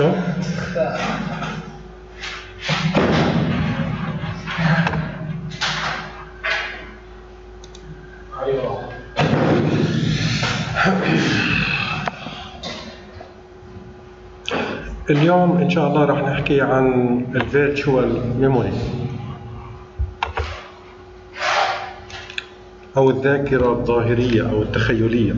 show? اليوم إن شاء الله راح نحكي عن الفيرتشوال ميموري أو الذاكرة الظاهرية أو التخيلية.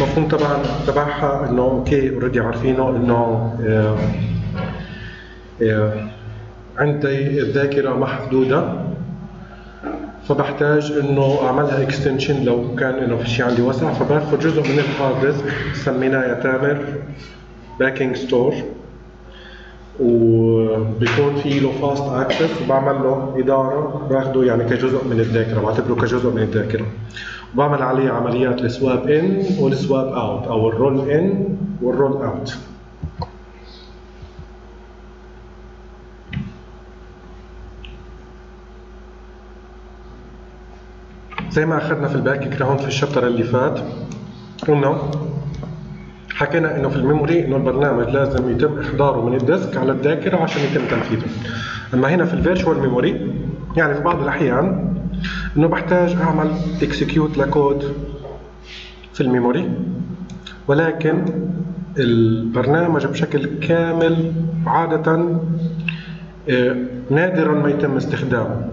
مفهوم طبعا تبعها إنه أوكي أوريدي عارفينه إنه عندي الذاكرة محدودة، فبحتاج إنه أعملها إكستنشن لو كان إنه في شيء عندي واسع، فباخذ جزء من الهارد ديسك سميناه يا تامر Backing Store، وبيكون في له فاست اكسس وبعمل له اداره، باخده يعني كجزء من الذاكره، بعتبره كجزء من الذاكره، وبعمل عليه عمليات السواب ان والسواب اوت او الرول ان والرول اوت. زي ما اخذنا في الباك جراوند في الشابتر اللي فات، قلنا حكينا انه في الميموري انه البرنامج لازم يتم احضاره من الديسك على الذاكره عشان يتم تنفيذه. اما هنا في الفيرتشوال ميموري يعني في بعض الاحيان انه بحتاج اعمل اكسكيوت لكود في الميموري، ولكن البرنامج بشكل كامل عاده نادرا ما يتم استخدامه.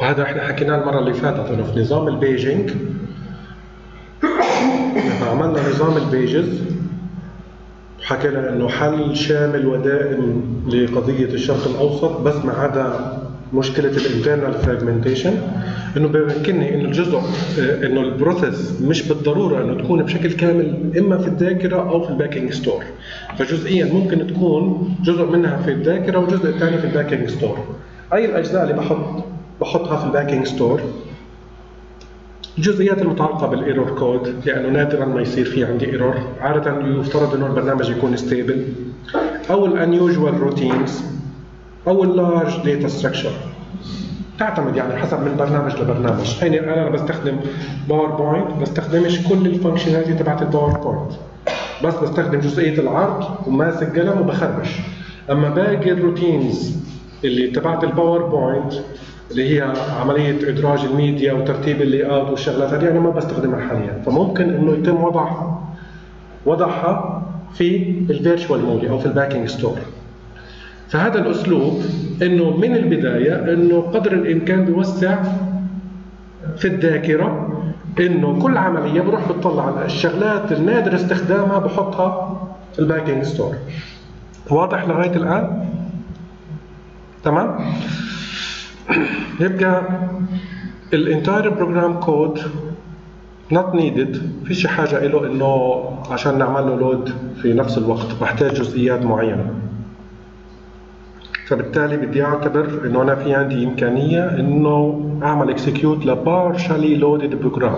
وهذا احنا حكيناه المره اللي فاتت انه في نظام البيجينج عملنا نظام البيجز وحكينا انه حل شامل ودائم لقضيه الشرق الاوسط، بس ما عدا مشكله الانترنال فراجمنتيشن، انه بيمكنني انه الجزء انه البروسيس مش بالضروره انه تكون بشكل كامل اما في الذاكره او في الباكينج ستور، فجزئيا ممكن تكون جزء منها في الذاكره وجزء ثاني في الباكينج ستور. اي الاجزاء اللي بحطها في الباكينج ستور الجزئيات المتعلقة بالايرور كود، لأنه نادرا ما يصير في عندي ايرور، عادة يفترض انه البرنامج يكون ستيبل، أو الانيوجوال روتينز، أو اللارج داتا ستراكشر. تعتمد يعني حسب من برنامج لبرنامج، يعني أنا بستخدم باوربوينت بستخدمش كل الفانكشناليتي تبعت الباوربوينت، بس بستخدم جزئية العرض وماسك قلم وبخربش. أما باقي الروتينز اللي تبعت الباوربوينت اللي هي عملية إدراج الميديا وترتيب اللي اوت والشغلات هذه يعني ما بستخدمها حاليا، فممكن إنه يتم وضعها في الفيرتشوال ميموري أو في الباكينج ستور. فهذا الأسلوب إنه من البداية إنه قدر الإمكان بيوسع في الذاكرة، إنه كل عملية بروح بتطلع على الشغلات النادر استخدامها بحطها في الباكينج ستور. واضح لغاية الآن؟ تمام؟ يبقى الانتاير بروجرام كود نوت نيدد، فيش حاجه له انه عشان نعمل له لود في نفس الوقت، بحتاج جزئيات معينه. فبالتالي بدي اعتبر انه انا في عندي امكانيه انه اعمل اكسكيوت لبارشالي لودد بروجرام.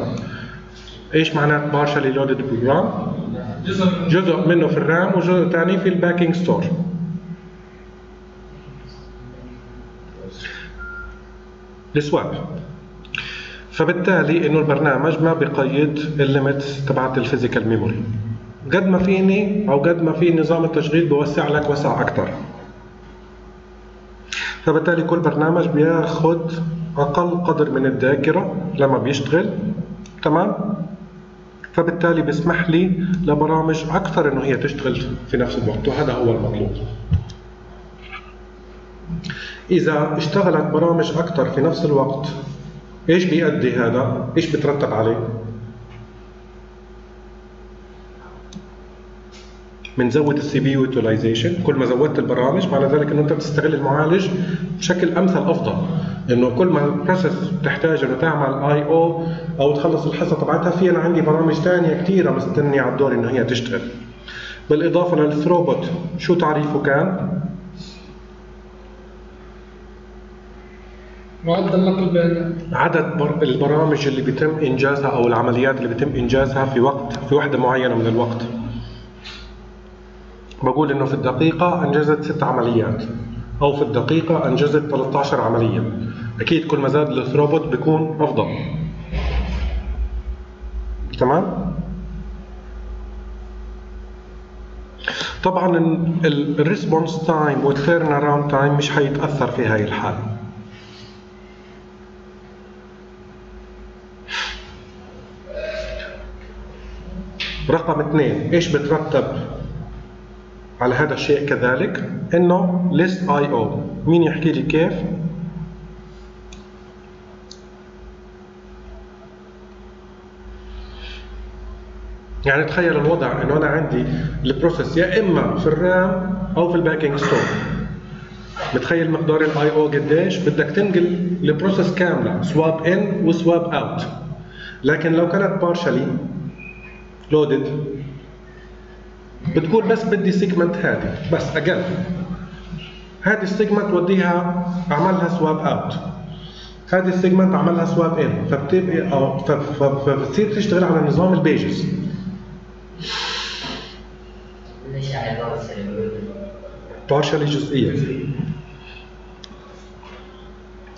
ايش معنات بارشالي لودد بروجرام؟ جزء منه في الرام وجزء ثاني في الباكينج ستور. السواب. فبالتالي انه البرنامج ما بقيد الليمتس تبعت الفيزيكال ميموري. قد ما فيني او قد ما في نظام التشغيل بوسع لك وسع اكثر. فبالتالي كل برنامج بياخذ اقل قدر من الذاكره لما بيشتغل، تمام؟ فبالتالي بيسمح لي لبرامج اكثر انه هي تشتغل في نفس الوقت، وهذا هو المطلوب. إذا اشتغلت برامج أكثر في نفس الوقت، إيش بيؤدي هذا؟ إيش بترتب عليه؟ بنزود السي بي يو Utilization، كل ما زودت البرامج معنى ذلك إنه أنت بتستغل المعالج بشكل أمثل أفضل، إنه كل ما البروسيس بتحتاج إنه تعمل أي أو أو تخلص الحصة تبعتها، في أنا عندي برامج ثانية كثيرة مستنية على الدور إنه هي تشتغل. بالإضافة للثروبوت، شو تعريفه كان؟ معدل نقل البيانات، عدد البرامج اللي بيتم انجازها او العمليات اللي بيتم انجازها في وقت، في وحده معينه من الوقت. بقول انه في الدقيقه انجزت 6 عمليات، او في الدقيقه انجزت 13 عمليه. اكيد كل ما زاد الثروبوت بيكون افضل، تمام؟ طبعا الريسبونس تايم والتيرن اراوند تايم مش هيتاثر في هاي الحاله. رقم 2 ايش بترتب على هذا الشيء كذلك؟ انه list I/O. مين يحكي لي كيف؟ يعني تخيل الوضع انه انا عندي البروسيس يا اما في الرام او في الباكينج ستور. متخيل مقدار الاي او قديش؟ بدك تنقل البروسيس كامله سواب ان وسواب اوت. لكن لو كانت بارشلي لودد بتقول بس بدي سيجمنت هذه بس اقل. هذه السيجمنت وديها اعملها سواب اوت. هذه السيجمنت اعملها سواب ان، فبتصير تشتغل على نظام البيجز. بارشلي جزئية.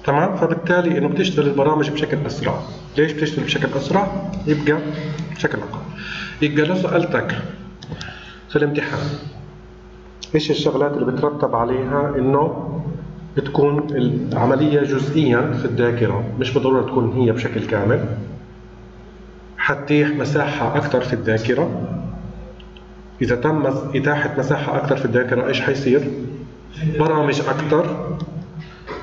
تمام؟ فبالتالي انه بتشتغل البرامج بشكل اسرع. ليش بتشتغل بشكل اسرع؟ يبقى بشكل اقل. يبقى لو سالتك في الامتحان ايش الشغلات اللي بترتب عليها انه بتكون العملية جزئيا في الذاكرة، مش بالضرورة تكون هي بشكل كامل. حتتيح مساحة أكثر في الذاكرة. إذا تم إتاحة مساحة أكثر في الذاكرة إيش حيصير؟ برامج أكثر.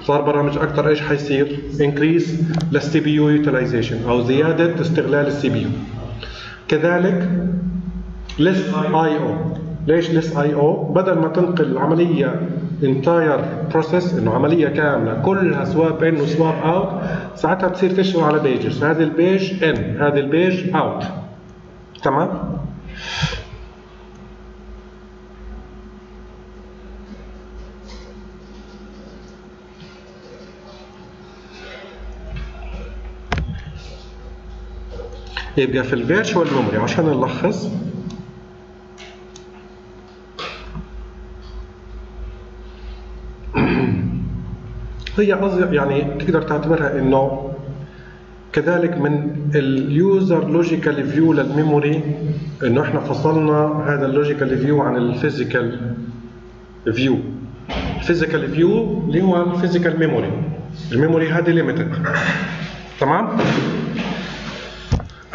صار برامج أكثر إيش حيصير؟ increase لل CPU utilization أو زيادة استغلال السي بي يو. كذلك less I/O. ليش less I/O؟ بدل ما تنقل العملية entire process إنه عملية كاملة كلها swap in وswap out، ساعتها بتصير تشتغل على pages. هذه البيج in، هذه البيج out. تمام؟ يبقى في الفيرتشوال ميموري عشان نلخص، هي يعني تقدر تعتبرها انه كذلك من اليوزر لوجيكال فيو للميموري، انه احنا فصلنا هذا اللوجيكال فيو عن الفيزيكال فيو. الفيزيكال فيو اللي هو الفيزيكال ميموري، الميموري هذه ليميتد. تمام؟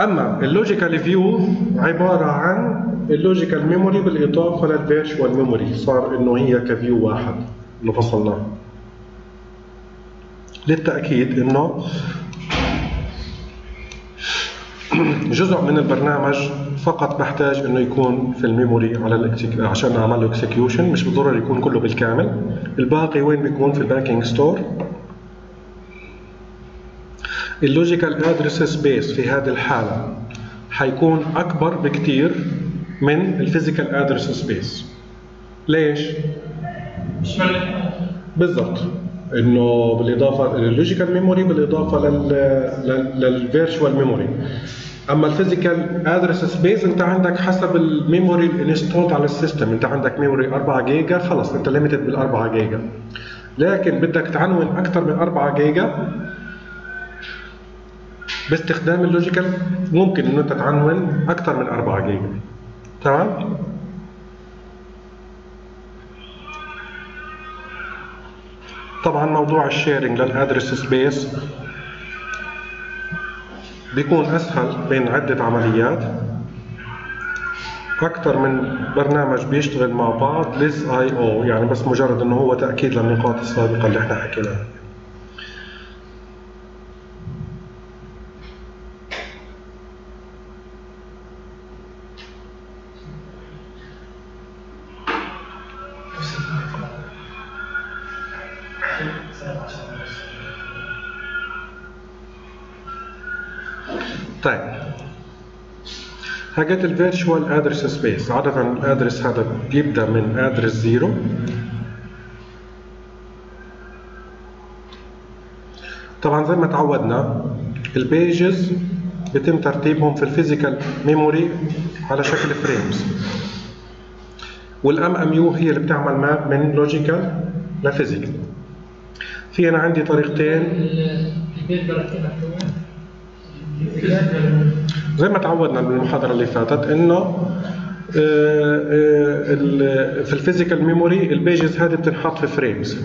اما اللوجيكال فيو عباره عن اللوجيكال ميموري بالاضافه للفيرتشوال ميموري، صار انه هي كفيو واحد انه فصلناه. للتأكيد إنه جزء من البرنامج فقط محتاج إنه يكون في الميموري على عشان أعمل له execution، مش بالضرورة يكون كله بالكامل. الباقي وين بيكون؟ في الباكينج ستور. اللوجيكال ادرس سبيس في هذه الحالة حيكون أكبر بكتير من الفيزيكال ادرس سبيس. ليش؟ بالضبط. انه بالاضافه لللوجيكال ميموري بالاضافه للفيرتشوال ميموري. اما الفيزيكال ادرس سبيس انت عندك حسب الميموري الانستولد على السيستم، انت عندك ميموري 4 جيجا خلص انت ليميتد بال 4 جيجا. لكن بدك تعنون اكثر من 4 جيجا باستخدام اللوجيكال ممكن انه انت تعنون اكثر من 4 جيجا. تمام؟ طبعا موضوع الشيرنج للادرس سبيس بيكون اسهل بين عده عمليات، اكثر من برنامج بيشتغل مع بعض. ليس اي او يعني بس مجرد انه هو تاكيد للنقاط السابقه اللي احنا حكيناها. طيب حاجات الفيرتشوال ادرس سبيس، عادة الادرس هذا بيبدا من ادرس 0 طبعا زي ما تعودنا. البيجز بيتم ترتيبهم في الفيزيكال ميموري على شكل فريمز، والام ام يو هي اللي بتعمل ماب من لوجيكال لفيزيكال. في انا عندي طريقتين زي ما تعودنا بالمحاضرة اللي فاتت، انه في الفيزيكال ميموري البيجز هذه بتنحط في فريمز،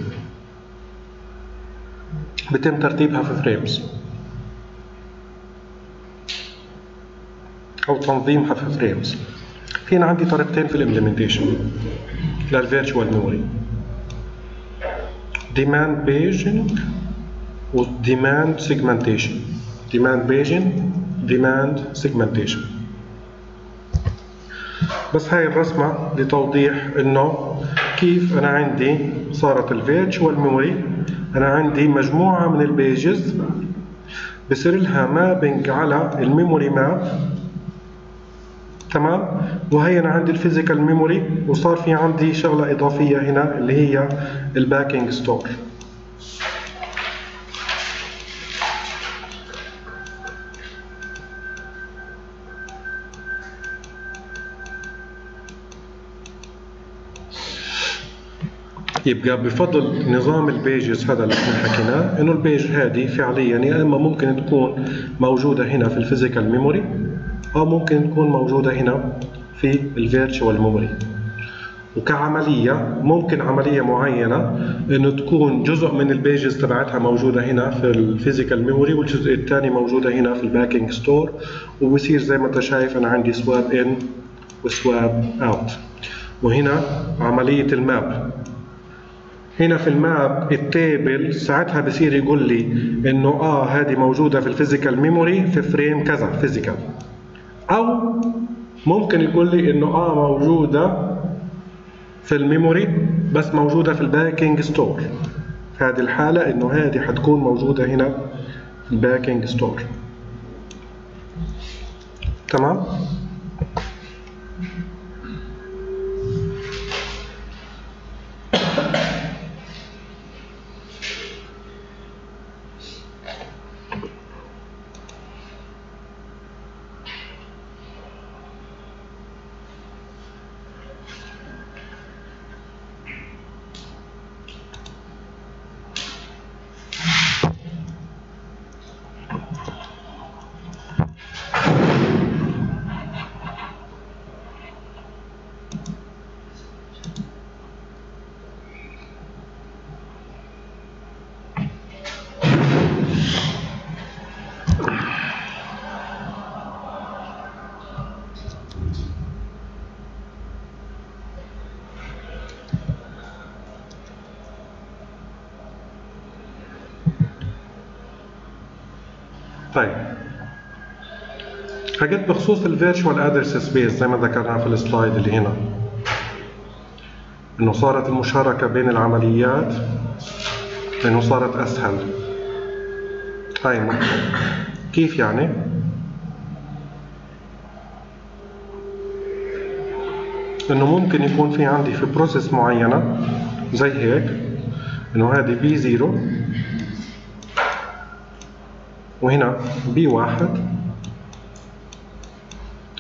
بتم ترتيبها في فريمز او تنظيمها في فريمز. في هنا عندي طريقتين في الامبلمنتيشن للفيرتشوال ميموري، ديماند بيجنج والديماند سيجمنتيشن. ديماند بيجنج، ديماند سيجمنتيشن. بس هاي الرسمه لتوضيح انه كيف انا عندي صارت الفيرتشوال ميموري، انا عندي مجموعه من البيجز بصير لها مابنج على الميموري ماب، تمام؟ وهي انا عندي الفيزيكال ميموري، وصار في عندي شغله اضافيه هنا اللي هي الباكينج ستور. يبقى بفضل نظام البيجز هذا اللي احنا حكيناه انه البيج هذه فعليا يا اما ممكن تكون موجوده هنا في الفيزيكال ميموري او ممكن تكون موجوده هنا في الفيرتشوال ميموري. وكعمليه ممكن عمليه معينه انه تكون جزء من البيجز تبعتها موجوده هنا في الفيزيكال ميموري والجزء الثاني موجوده هنا في الباكينج ستور، وبصير زي ما انت شايف انا عندي سواب ان وسواب اوت. وهنا عمليه الماب، هنا في الماب التيبل ساعتها بصير يقول لي انه هذه موجوده في الفيزيكال ميموري في فريم كذا فيزيكال، او ممكن يقول لي انه موجوده في الميموري بس موجوده في الباكينج ستور. في هذه الحاله انه هذه حتكون موجوده هنا في الباكينج ستور، تمام؟ طيب حكيت بخصوص الفيرتشوال ادرس سبيس زي ما ذكرنا في السلايد اللي هنا، انه صارت المشاركه بين العمليات انه صارت اسهل. طيب كيف يعني؟ انه ممكن يكون في عندي في بروسيس معينه زي هيك انه هذه بي 0 وهنا B1،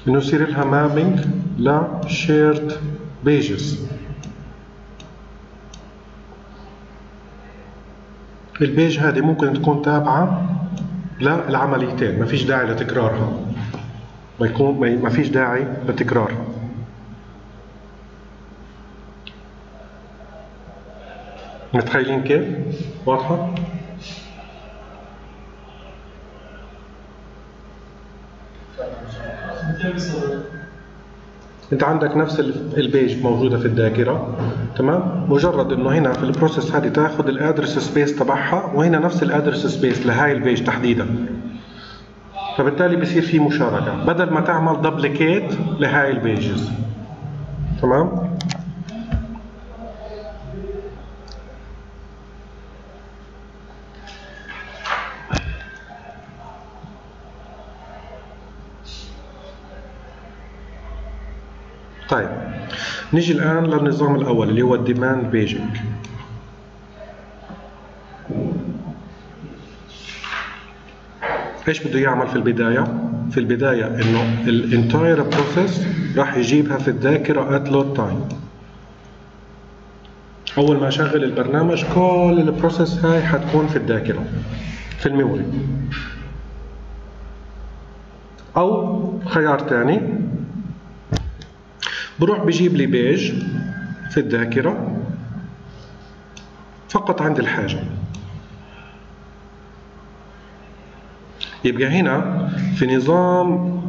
انه يصير لها مابينج لشيرد بيجز. البيج هذه ممكن تكون تابعه للعمليتين، ما فيش داعي لتكرارها، ما فيش داعي لتكرارها. متخيلين كيف؟ واضحه؟ انت عندك نفس البيج موجوده في الذاكره، تمام؟ مجرد انه هنا في البروسيس هذه تاخذ الادرس سبيس تبعها، وهنا نفس الادرس سبيس لهي البيج تحديدا، فبالتالي بصير في مشاركه بدل ما تعمل دوبليكيت لهي البيجز، تمام؟ طيب نيجي الآن للنظام الأول اللي هو الديماند بيجنج. ايش بده يعمل في البداية؟ في البداية انه الانتاير بروسيس راح يجيبها في الذاكرة ات لود تايم. أول ما أشغل البرنامج كل البروسيس هاي حتكون في الذاكرة في الميموري. أو خيار تاني بروح بجيب لي بيج في الذاكرة فقط عند الحاجة. يبقى هنا في نظام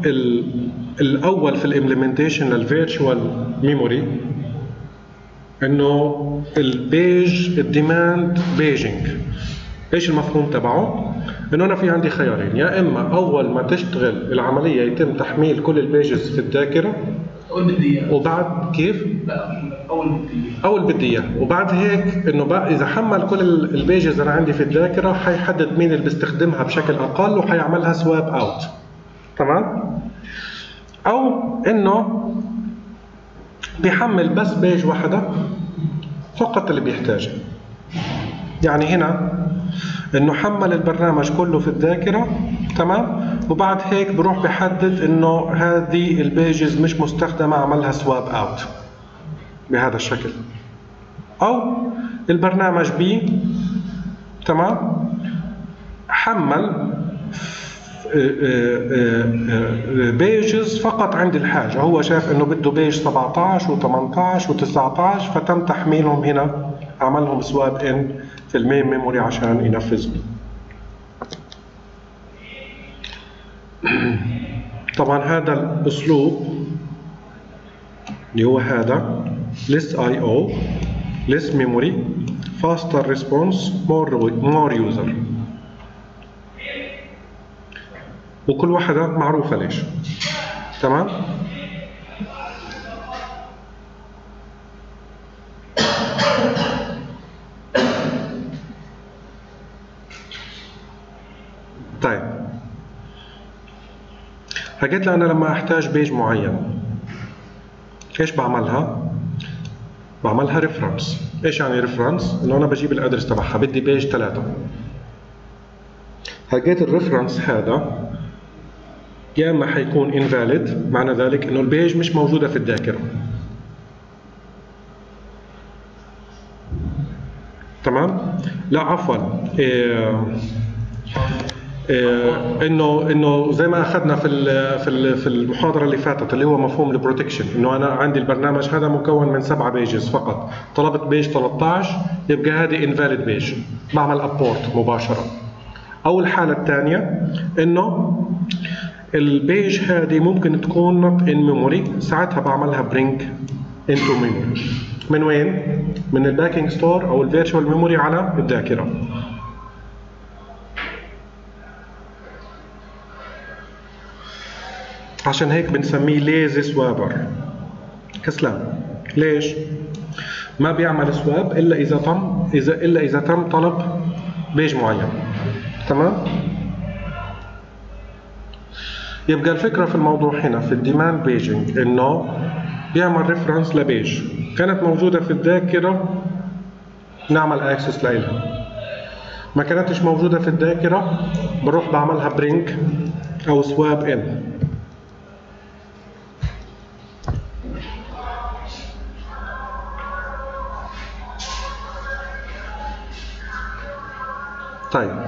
الأول في الإمبلمنتيشن للفيرتشوال ميموري إنه البيج الديماند بيجينج، إيش المفهوم تبعه؟ إنه أنا في عندي خيارين، يا إما أول ما تشتغل العملية يتم تحميل كل البيجز في الذاكرة وبعد كيف؟ لا أول بدي إياه، وبعد هيك إنه بقى إذا حمل كل البيجز أنا عندي في الذاكرة حيحدد مين اللي بيستخدمها بشكل أقل وحيعملها سواب أوت، تمام؟ أو إنه بيحمل بس بيج واحدة فقط اللي بيحتاجها. يعني هنا إنه حمل البرنامج كله في الذاكرة، تمام؟ وبعد هيك بروح بحدد إنه هذه البيجز مش مستخدمة عملها سواب أوت بهذا الشكل. أو البرنامج بي، تمام؟ حمل بيجز فقط عند الحاجة، هو شاف إنه بده بيج 17 و18 و19 فتم تحميلهم هنا، عملهم سواب إن في المين ميموري عشان ينفذهم. طبعا هذا الأسلوب اللي هو هذا less I/O less memory faster response more user، وكل واحدة معروفة ليش، تمام؟ طيب حكيت لها أنا لما أحتاج بيج معين إيش بعملها؟ بعملها ريفرنس. إيش يعني ريفرنس؟ إنه أنا بجيب الأدرس تبعها، بدي بيج 3، حكيت الريفرنس هذا يا اما حيكون invalid، معنى ذلك انه البيج مش موجوده في الذاكره، تمام؟ لا عفوا انه زي ما اخذنا في المحاضره اللي فاتت اللي هو مفهوم البروتكشن، انه انا عندي البرنامج هذا مكون من 7 بيجز فقط، طلبت بيج 13 يبقى هذه invalid بيج، بعمل ابورت مباشره. او الحاله الثانيه انه البيج هذه ممكن تكون نوت ان ميموري، ساعتها بعملها برينك انتو ميموري. من وين؟ من الباكينج ستور او الفيرتشوال ميموري على الذاكره. عشان هيك بنسميه ليزي سوابر، كسلان. ليش؟ ما بيعمل سواب الا اذا تم طلب بيج معين، تمام؟ يبقى الفكرة في الموضوع هنا في الديماند بيجينج إنه بيعمل ريفرنس لبيج كانت موجودة في الذاكرة نعمل أكسس لإلها، ما كانتش موجودة في الذاكرة بروح بعملها برينك أو سواب إن. طيب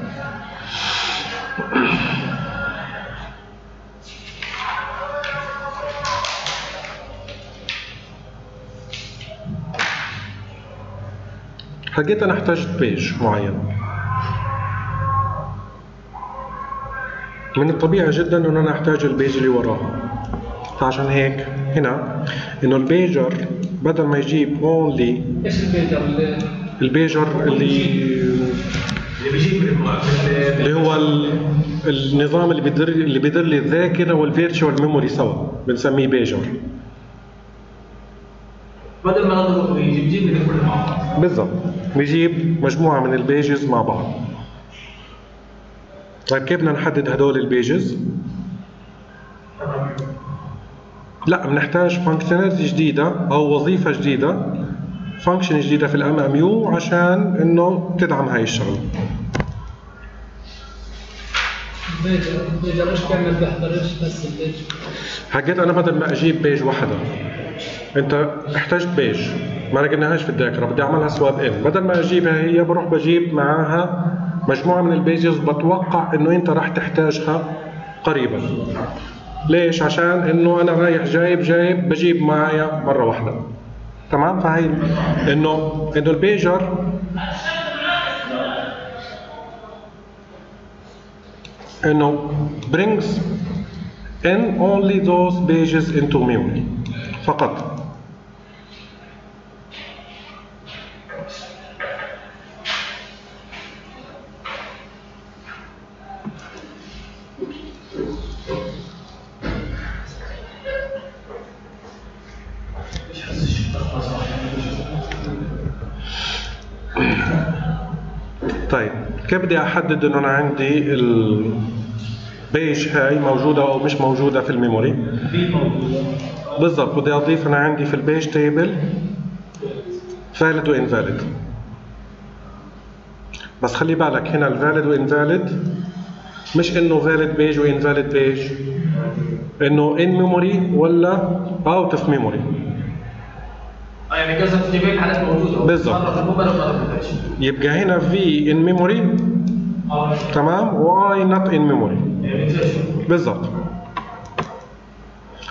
حكيت أنا احتجت بيج معين، من الطبيعي جدا إن أنا أحتاج البيج اللي وراها، فعشان هيك هنا إنه البيجر بدل ما يجيب اونلي البيجر اللي هو النظام اللي بيدير لي الذاكرة والفيرتشوال ميموري سوا بنسميه بيجر، بدل ما نضرب بيجيب لي كل مع بعض بالضبط، بيجيب مجموعة من البيجز مع بعض. طيب كيف بدنا نحدد هدول البيجز؟ لا بنحتاج فانكشناليتي جديدة أو وظيفة جديدة، فانكشن جديدة في الام ام يو عشان إنه تدعم هاي الشغلة. البيجر ايش كان بيحضر ايش بس البيج؟ حكيت أنا بدل ما أجيب بيج واحدة، أنت احتجت بيج ما لقيناهاش في الذاكرة بدي أعملها سواب إن، بدل ما أجيبها هي بروح بجيب معاها مجموعة من البيجز بتوقع إنه أنت راح تحتاجها قريبا، ليش؟ عشان انه انا رايح جايب بجيب معايا مره واحده. تمام؟ فهي انه البيجر انه brings in only those pages into memory فقط. طيب كيف بدي احدد انه انا عندي البيج هاي موجوده او مش موجوده في الميموري؟ بالضبط بدي اضيف انا عندي في البيج تيبل فاليد وانفاليد. بس خلي بالك هنا الفاليد وانفاليد مش انه فاليد بيج وانفاليد بيج، انه ان ميموري ولا اوت اوف ميموري. يعني كذا تيبل حالات موجوده بالظبط. يبقى هنا في ان ميموري تمام واي نوت ان ميموري بالظبط.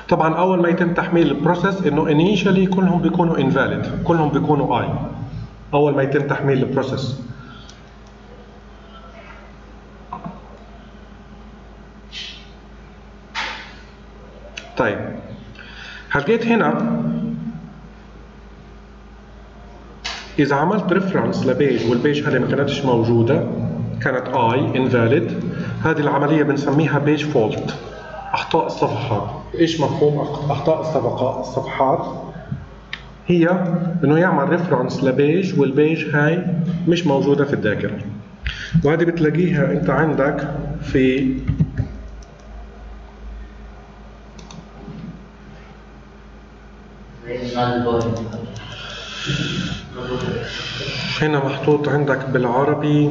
طبعا اول ما يتم تحميل البروسيس انه انيشالي كلهم بيكونوا انفاليد، كلهم بيكونوا اي اول ما يتم تحميل البروسيس. طيب هلقيت هنا إذا عملت ريفرنس لبيج والبيج هذه ما كانتش موجودة، كانت I invalid، هذه العملية بنسميها بيج فولت، أخطاء الصفحات. إيش مفهوم أخطاء الصفحات؟ هي إنه يعمل ريفرنس لبيج والبيج هاي مش موجودة في الذاكرة. وهذه بتلاقيها أنت عندك في هنا محطوط عندك بالعربي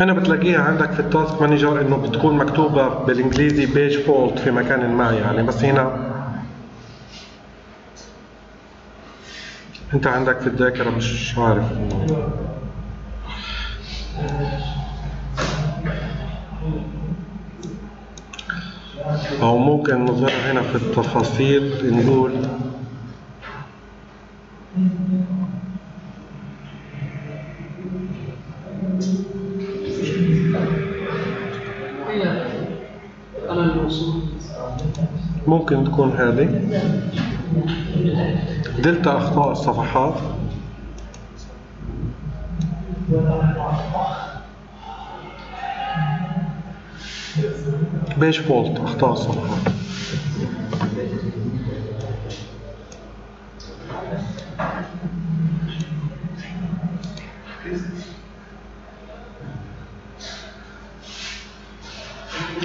هنا بتلاقيها عندك في التاسك مانجر انه بتكون مكتوبه بالانجليزي بيج فولت في مكان ما يعني، بس هنا انت عندك في الذاكره مش عارف انه او ممكن نظهرها هنا في التفاصيل نقول ممكن تكون هذه دلتا أخطاء الصفحات. بيج فولت أخطاء الصفحات.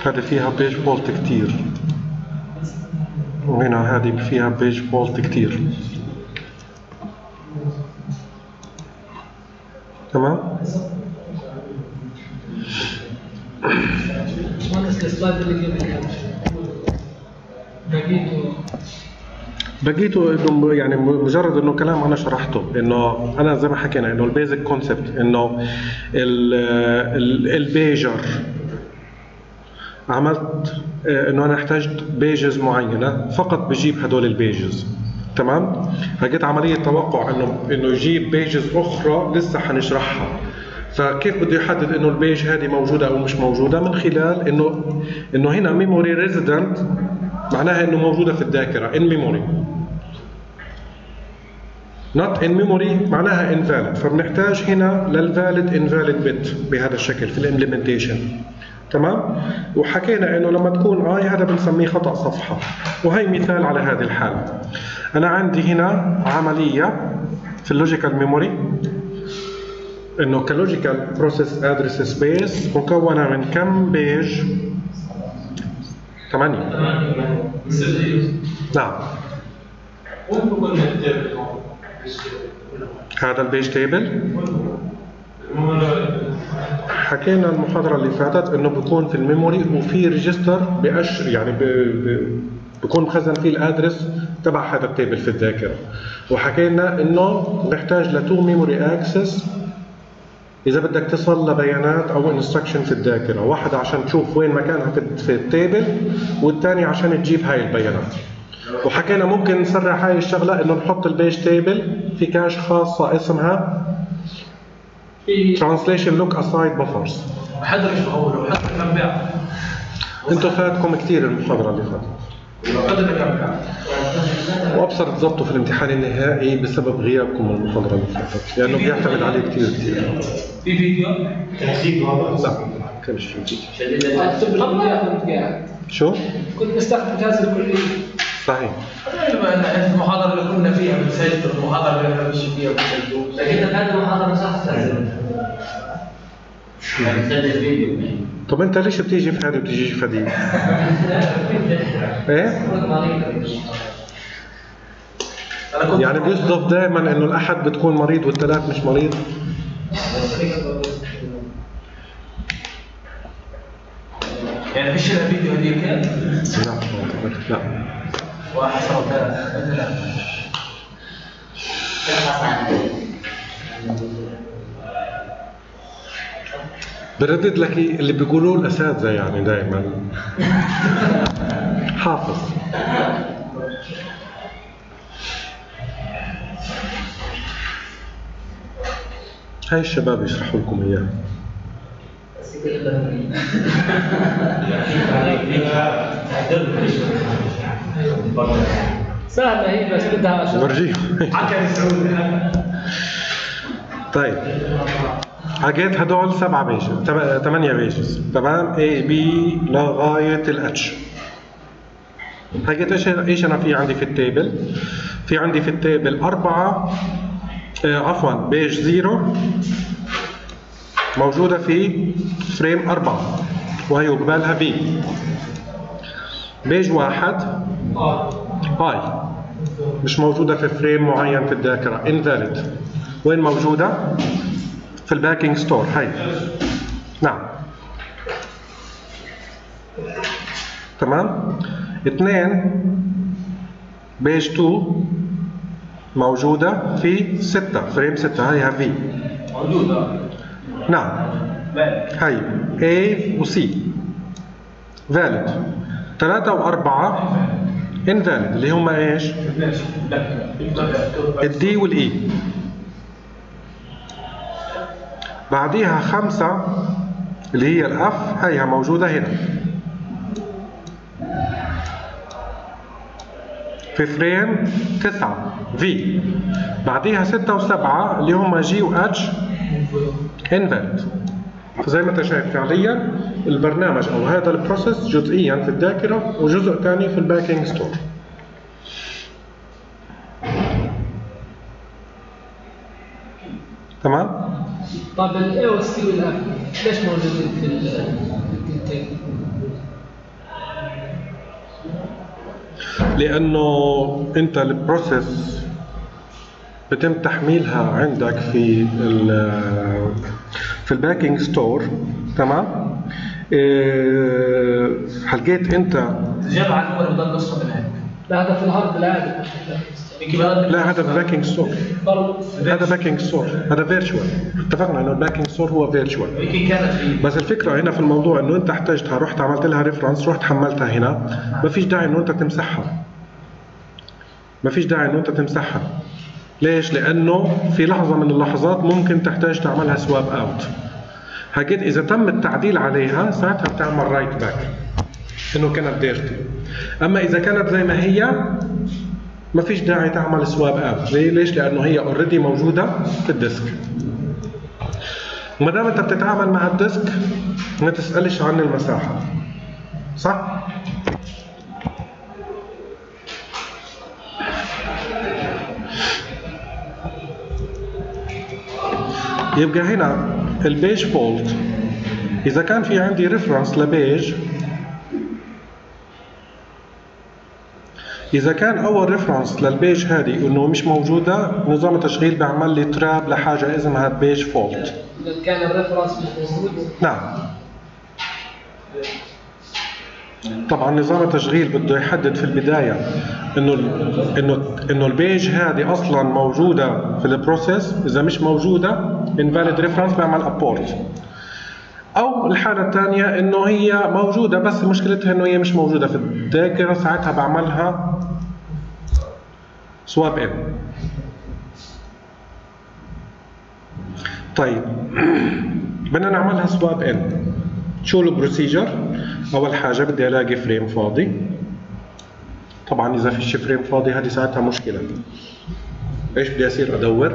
هذه فيها بيج فولت كتير، وهنا هذه فيها بيج فولت كتير. تمام؟ بقيته انه يعني مجرد انه كلام انا شرحته، انه انا زي ما حكينا انه البيزك كونسبت انه البيجر عملت انه انا احتاجت بيجز معينه فقط بجيب هدول البيجز. تمام؟ لقيت عمليه توقع انه يجيب بيجز اخرى لسه حنشرحها، فكيف بده يحدد انه البيج هذه موجوده او مش موجوده؟ من خلال انه هنا ميموري ريزيدنت معناها انه موجوده في الذاكره ان ميموري، not in memory معناها invalid، فبنحتاج هنا للفاليد invalid bit بهذا الشكل في الامبلمنتيشن. تمام. وحكينا انه لما تكون اي هذا بنسميه خطأ صفحة، وهي مثال على هذه الحالة. انا عندي هنا عملية في اللوجيكال ميموري انه كلوجيكال بروسيس ادرس سبيس مكونة من كم بيج؟ 8. نعم. هذا البيج تيبل حكينا المحاضرة اللي فاتت انه بكون في الميموري وفي ريجستر بأشر يعني بكون مخزن فيه الادرس تبع هذا التيبل في الذاكرة، وحكينا انه بحتاج لتو ميموري اكسس اذا بدك تصل لبيانات او انستراكشن في الذاكرة، واحدة عشان تشوف وين مكانها في التيبل والثاني عشان تجيب هاي البيانات. وحكينا ممكن نسرع هاي الشغلة انه نحط البيج تيبل في كاش خاصة اسمها Translation Look Aside Buffers. حضر شو أوله وحضر كم بيع. أنتوا فاتكم كثير المحاضرة اللي فاتت. حضر كم بيع. وأبصر تضبطوا في الامتحان النهائي بسبب غيابكم المحاضرة اللي فاتت، لأنه بيعتمد عليه كثير. في فيديو؟ تنسيب هذا؟ لا، كمش فيديو. شو؟ كنت بستخدم جهاز الكلية. صحيح. في المحاضرة اللي كنا فيها بنسجل المحاضرة اللي احنا مش فيها بنسجل، لكن هذه المحاضرة مش رح تسجل. بنسجل فيديو. طب أنت ليش بتيجي في هذه وبتيجيش في هذه؟ إيه؟ يعني بيصدف دائما إنه الأحد بتكون مريض والثلاث مش مريض. يعني فيش لها فيديو هذيك؟ لا لا. واحد صار بردد لك اللي بيقولوه الاساتذه يعني دائما حافظ. هاي الشباب يشرحوا لكم اياه. سهلة هي بس بدها اشرح. برجيكم. طيب حكيت هدول 7 بيجز 8 بيجز تمام A B لغاية الاتش. حكيت ايش انا في عندي في التيبل؟ في عندي في التيبل 4 عفوا بيج 0 موجودة في فريم 4 وهي يقبلها بي. بيج 1 اي مش موجودة في فريم معين في الذاكرة invalid. وين موجودة؟ في الباكينج ستور. هاي نعم تمام. 2 بيج 2 موجودة في 6 فريم 6 هاي في موجودة. نعم هاي A و C valid. 3 و4 invalid اللي هما ايش؟ الدي والاي. بعديها 5 اللي هي الاف هيها موجودة هنا في فريم 9 في. بعديها 6 و7 اللي هما جي واتش invalid. فزي ما انت شايف فعليا البرنامج او هذا البروسيس جزئيا في الذاكره وجزء ثاني في الباكينج ستور. تمام؟ طيب الاي والسي والاف ليش موجودين في التنتين؟ لانه انت البروسيس بتم تحميلها عندك في الباكينج ستور تمام. حلقيت انت جمع الاول بضل نسخه من عندك. لا هذا في الهارد العادي. لا هذا باكينج ستور. هذا باكينج ستور هذا فيرتشوال. اتفقنا انه الباكينج ستور هو فيرتشوال. بس الفكره هنا في الموضوع انه انت احتاجتها رحت عملت لها ريفرنس رحت حملتها هنا. ما فيش داعي انه انت تمسحها. ما فيش داعي انه انت تمسحها. ليش؟ لأنه في لحظة من اللحظات ممكن تحتاج تعملها سواب أوت. حكيت إذا تم التعديل عليها ساعتها بتعمل رايت باك إنه كانت ديرتي. أما إذا كانت زي ما هي ما فيش داعي تعمل سواب أوت. ليش؟ لأنه هي أوريدي موجودة في الديسك. وما دام انت بتتعامل مع الديسك ما تسألش عن المساحة. صح؟ يبقى هنا البيج فولت إذا كان في عندي ريفرنس لبيج، إذا كان أول ريفرنس للبيج هذه إنه مش موجودة، نظام التشغيل بيعمل لي تراب لحاجة اسمها بيج فولت. إذا كان الريفرنس مش موجود؟ نعم. طبعا نظام التشغيل بده يحدد في البداية إنه البيج هذه أصلا موجودة في البروسيس، إذا مش موجودة invalid reference بيعمل abort. أو الحالة الثانية إنه هي موجودة بس مشكلتها إنه هي مش موجودة في الذاكرة، ساعتها بعملها swap in. طيب بدنا نعملها swap in. شو البروسيجر؟ أول حاجة بدي ألاقي فريم فاضي. طبعا إذا فيش فريم فاضي هذه ساعتها مشكلة. إيش بدي أصير أدور؟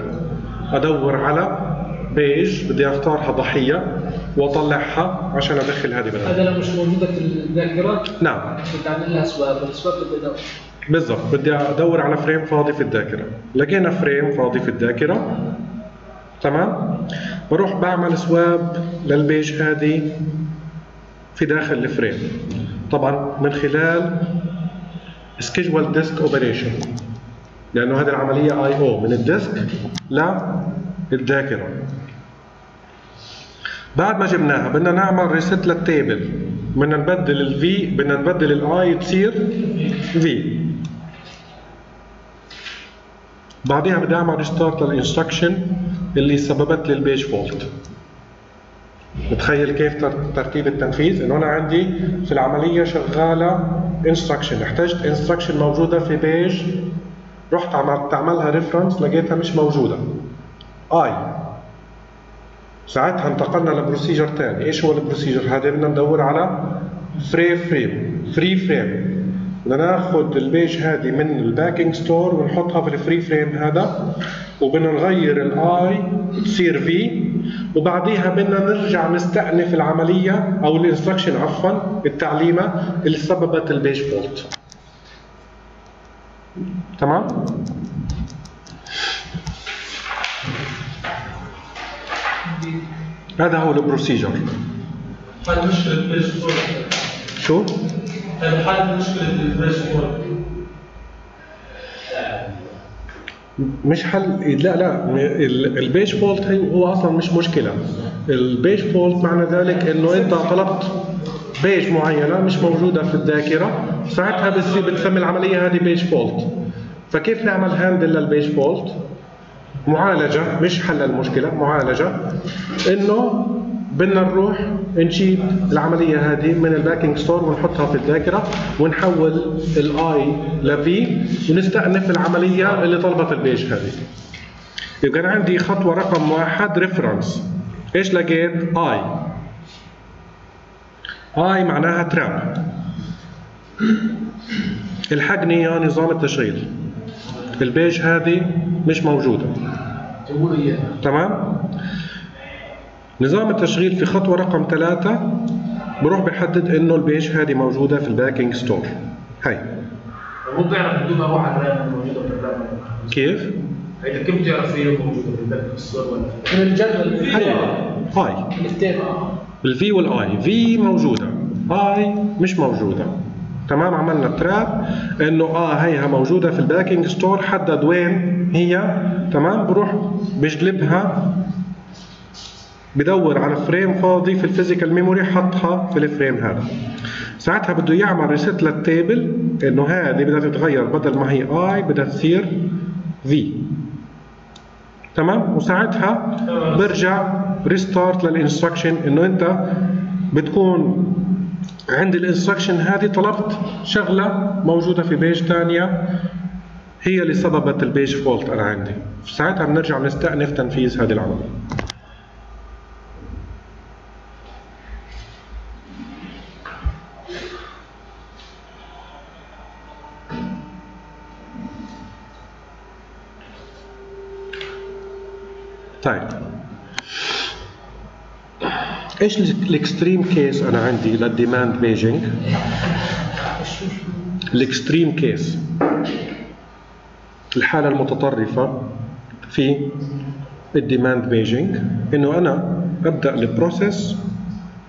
أدور على بيج بدي أختارها ضحية وأطلعها عشان أدخل هذه بالذات. هذا لو مش موجودة في الذاكرة؟ نعم. بدي أعمل لها سواب، السواب بدي أدور. بالضبط، بدي أدور على فريم فاضي في الذاكرة، لقينا فريم فاضي في الذاكرة. تمام؟ بروح بعمل سواب للبيج هذه في داخل الفريم. طبعا من خلال سكيدجول ديسك أوبريشن. لأنه هذه العملية I O من الديسك للذاكرة. بعد ما جبناها بدنا نعمل ريست للتيبل، بدنا نبدل ال V، بدنا نبدل ال I تصير V. بعدها بدي أعمل ريستارت للإنستركشن اللي سببت لي البيج فولت. متخيل كيف ترتيب التنفيذ؟ إنه أنا عندي في العملية شغالة إنستركشن، احتجت إنستركشن موجودة في بيج، رحت عملت اعملها ريفرنس لقيتها مش موجوده. اي ساعتها انتقلنا لبروسيجر ثاني. ايش هو البروسيجر هذا؟ بدنا ندور على فري فريم. بدنا ناخذ البيج هذه من الباكينج ستور ونحطها في الفري فريم هذا، وبدنا نغير الاي تصير في، وبعديها بدنا نرجع نستأنف العمليه او الانستركشن عفوا التعليمه اللي سببت البيج فولت. تمام؟ هذا هو البروسيجر. حل مشكلة البيج فولت. شو؟ حل مشكلة البيج فولت. مش حل، لا البيج فولت هو أصلا مش مشكلة. البيج فولت معنى ذلك إنه أنت طلبت بيج معينة مش موجودة في الذاكرة، ساعتها بتسمي العملية هذه بيج فولت. فكيف نعمل هاندل للبيج فولت؟ معالجة، مش حل المشكلة، معالجة. إنه بدنا نروح نجيب العملية هذه من الباكينج ستور ونحطها في الذاكرة ونحول الآي لفي ونستأنف العملية اللي طلبت البيج هذه. يبقى أنا عندي خطوة رقم 1 ريفرنس. إيش لقيت؟ آي. آي معناها تراب. الحقني يا نظام التشغيل، البيج هذه مش موجودة. تمام؟ نظام التشغيل في خطوة رقم 3 بروح بحدد انه البيج هذه موجودة في الباكينج ستور. هاي هو بيعرف بدون ما اروح على الرام موجودة في الرام؟ كيف؟ هيدا كيف بتعرف هي موجودة في الباكينج ستور ولا في الجدول؟ هاي الفي والاي، في موجودة، اي مش موجودة. تمام، عملنا تراب انه هيها موجوده في الباكينج ستور، حدد وين هي. تمام، بروح بجلبها، بدور على فريم فاضي في الفيزيكال ميموري، حطها في الفريم هذا. ساعتها بده يعمل ريست للتيبل انه هذه بدها تتغير، بدل ما هي اي بدها تصير في. تمام، وساعتها برجع ريستارت للانستركشن انه انت بتكون عند الانستركشن هذه طلبت شغله موجوده في بيج ثانيه هي اللي سببت البيج فولت انا عندي، ساعتها بنرجع نستأنف تنفيذ هذه العمليه. طيب ايش الاكستريم كيس انا عندي للديماند بيجنج؟ الاكستريم كيس الحاله المتطرفه في الديماند بيجنج انه انا ابدا البروسيس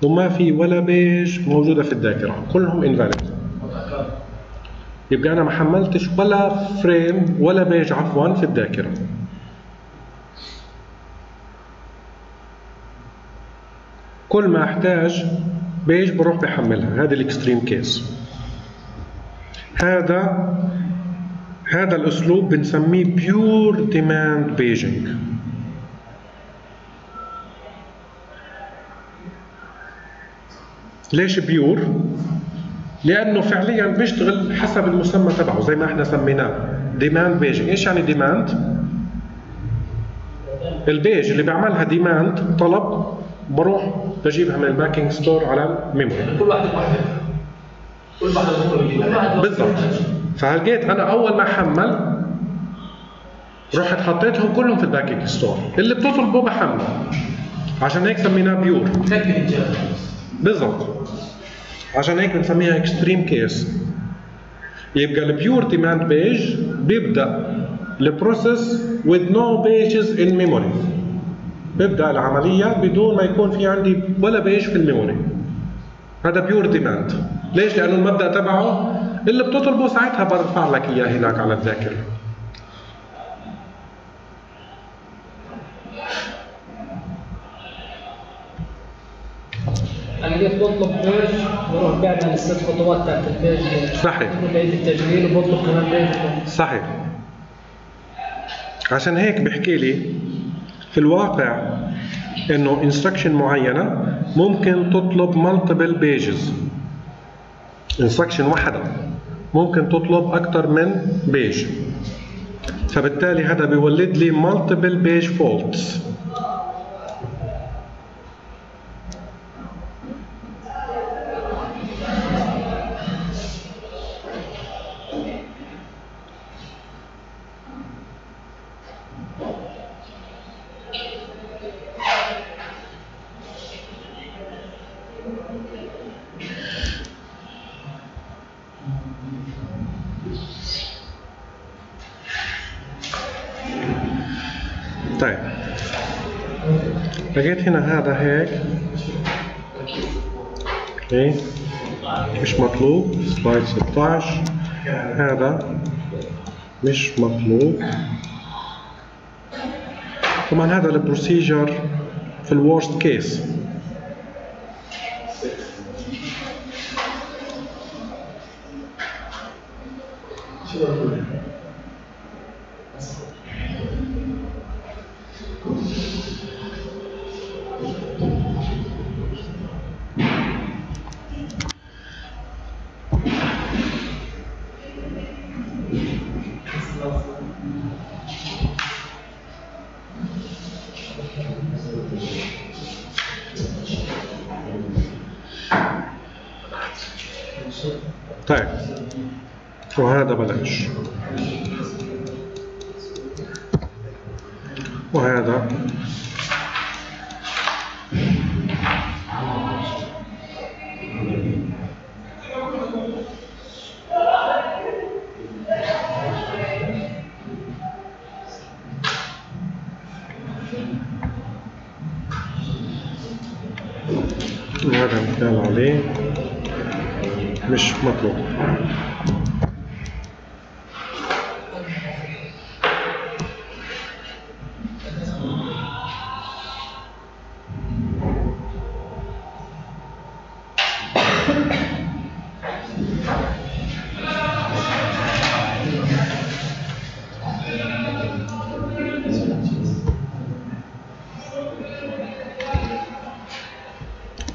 وما في ولا بيج موجوده في الذاكره، كلهم انفاليد. يبقى انا ما حملتش ولا فريم ولا بيج عفوا في الذاكره. كل ما احتاج بيج بروح بحملها، هذا الاكستريم كيس. هذا الاسلوب بنسميه بيور ديماند بيجنج. ليش بيور؟ لانه فعليا بيشتغل حسب المسمى تبعه زي ما احنا سميناه ديماند بيجنج. ايش يعني ديماند؟ البيج اللي بعملها ديماند طلب بروح بجيبها من الباكينج ستور على الميموري. كل واحد كل واحد بالضبط. فلقيت انا اول ما حمل رحت حطيتهم كلهم في الباكينج ستور، اللي بتطلبه بحمله، عشان هيك سميناه بيور بالضبط. عشان هيك بنسميها اكستريم كيس. يبقى البيور ديماند بيج بيبدا البروسيس with no pages in memory. بيبدا العمليه بدون ما يكون في عندي ولا بيج في الميموري. هذا بيور ديماند. ليش؟ لانه المبدا تبعه اللي بتطلبه ساعتها برفع لك اياه هناك على الذاكره. انا جيت بطلب بيج بروح بعمل الست خطوات بتاعت البيج. صحيح. بعيد التجميل وبطلب كمان بيج. صحيح. عشان هيك بحكي لي في الواقع انه انستركشن معينه ممكن تطلب مالتيبل بيجز. انستركشن واحده ممكن تطلب اكثر من بيج. فبالتالي هذا بيولد لي مالتيبل بيج فولتس. طيب لقيت هنا هذا هيك اوكي مش مطلوب. سلايد 16 هذا مش مطلوب. طبعا هذا البروسيجر في الورست كيس. طيب وهذا بلاش وهذا مثال عليه مش مطلوب.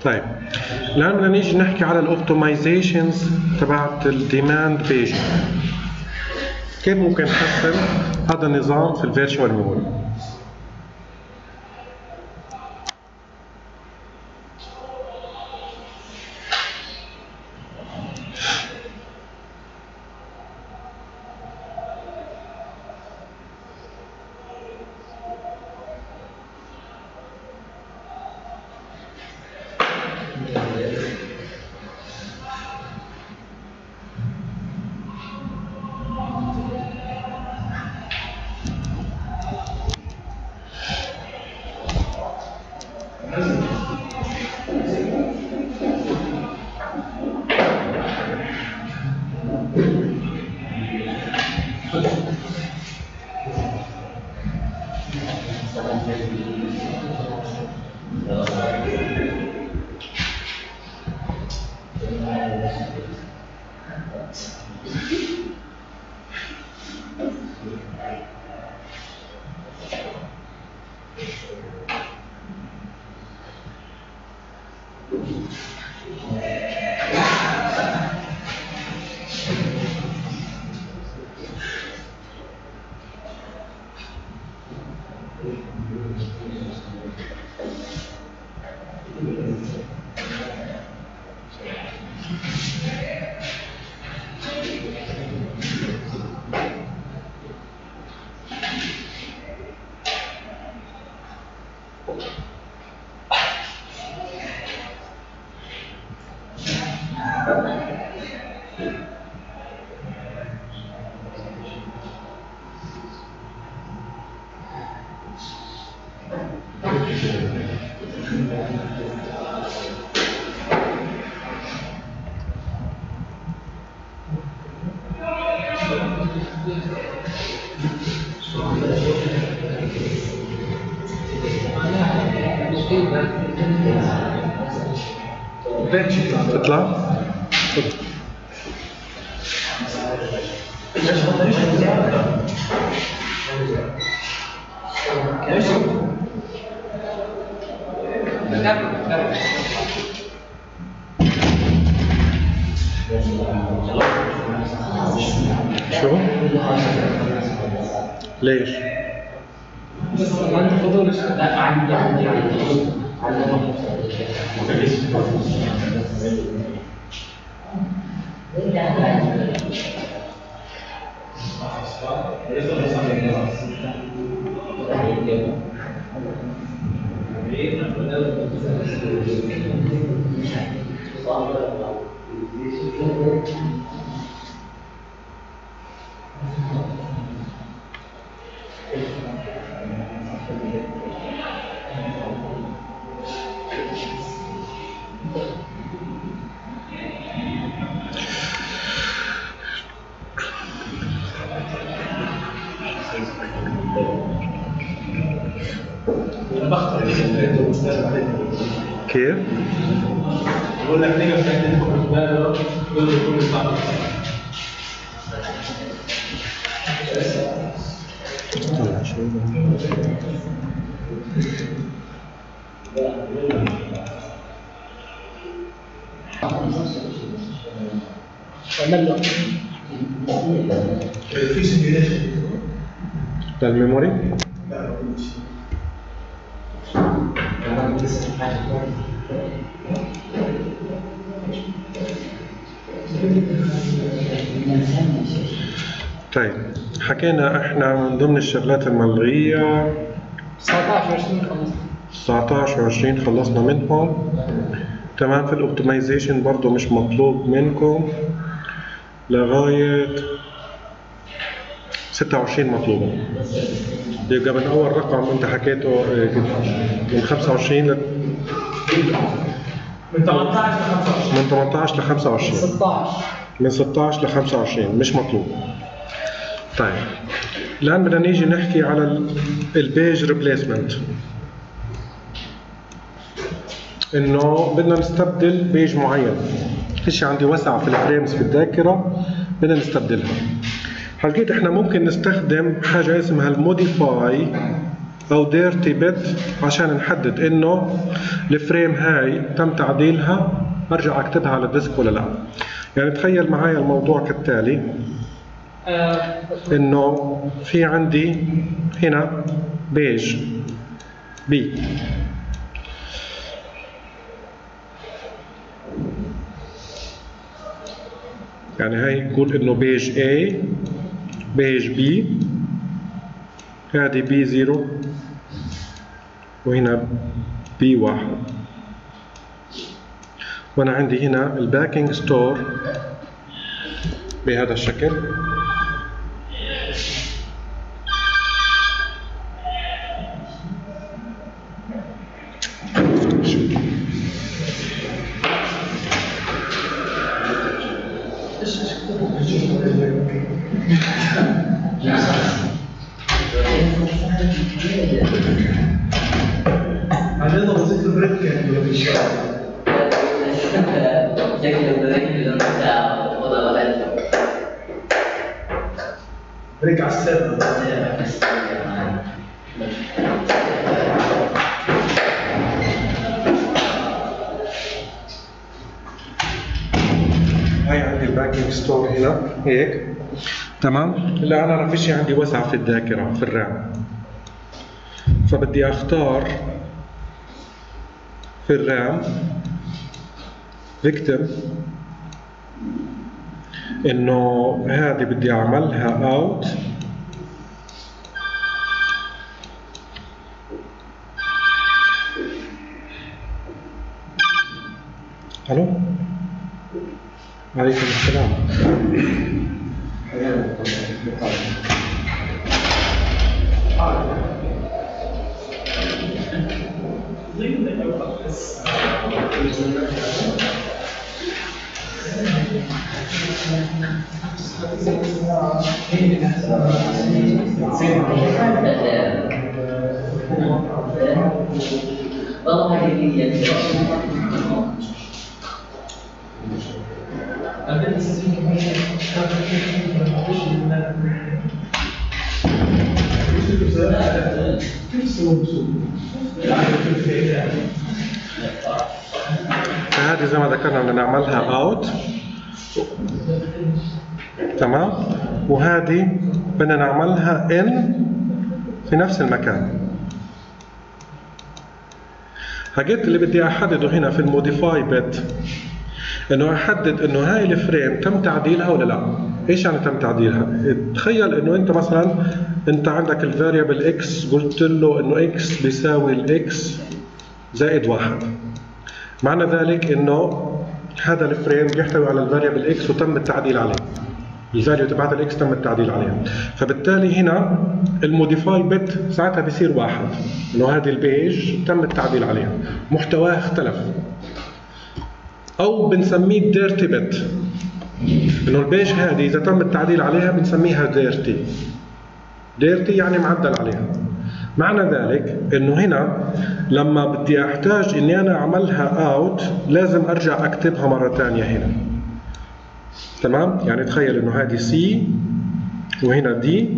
طيب الان بدنا نيجي نحكي على الاوبتمايزيشنز تبعت الديماند بيج. كيف ممكن نحسن هذا النظام في الفيرتشوال ميموري؟ طيب حكينا احنا من ضمن الشغلات الملغيه 19 و20 خلصنا منهم. تمام. في الاوبتمايزيشن برضو مش مطلوب منكم لغايه 26 مطلوبه، يبقى من اول رقم انت حكيته من 25 ل من 18 ل 25 من 16 ل 25 مش مطلوب. طيب الان بدنا نيجي نحكي على البيج ريبليسمنت، انه بدنا نستبدل بيج معين، فيش عندي وسعه في الفريمز في الذاكره بدنا نستبدلها. حكيت احنا ممكن نستخدم حاجه اسمها الموديفاي او ديرتي بيت عشان نحدد انه الفريم هاي تم تعديلها، برجع اكتبها على الديسك ولا لا. يعني تخيل معايا الموضوع كالتالي، انه في عندي هنا بيج بي، يعني هاي نقول انه بيج A بيج بي، هذه بي 0 وهنا بي 1، وانا عندي هنا الباكينج ستور بهذا الشكل. Recassando. هاي عندي باكينج ستور هنا هيك تمام. هلا انا ما في شيء عندي وسعه في الذاكره في الرام، فبدي اختار في الرام بكتب انه هذه بدي اعملها اوت الو عليكم السلام. فهذه زي ما ذكرنا بدنا نعملها اوت تمام، وهذه بدنا نعملها ان في نفس المكان. حكيت اللي بدي احدده هنا في الموديفاي بت انه احدد انه هاي الفريم تم تعديلها ولا لا. ايش يعني تم تعديلها؟ تخيل انه انت مثلا انت عندك الفاريبل اكس، قلت له انه اكس بيساوي الاكس زائد واحد. معنى ذلك انه هذا الفريم بيحتوي على الفاريبل اكس وتم التعديل عليه. الفاليو تبعت الاكس تم التعديل عليها، فبالتالي هنا الموديفاي بت ساعتها بيصير واحد، انه هذه البيج تم التعديل عليها، محتواها اختلف. او بنسميه ديرتي بت، انه البيج هذه اذا تم التعديل عليها بنسميها ديرتي. ديرتي يعني معدل عليها. معنى ذلك انه هنا لما بدي احتاج اني انا اعملها اوت لازم ارجع اكتبها مره ثانيه هنا. تمام؟ يعني تخيل انه هذه سي وهنا دي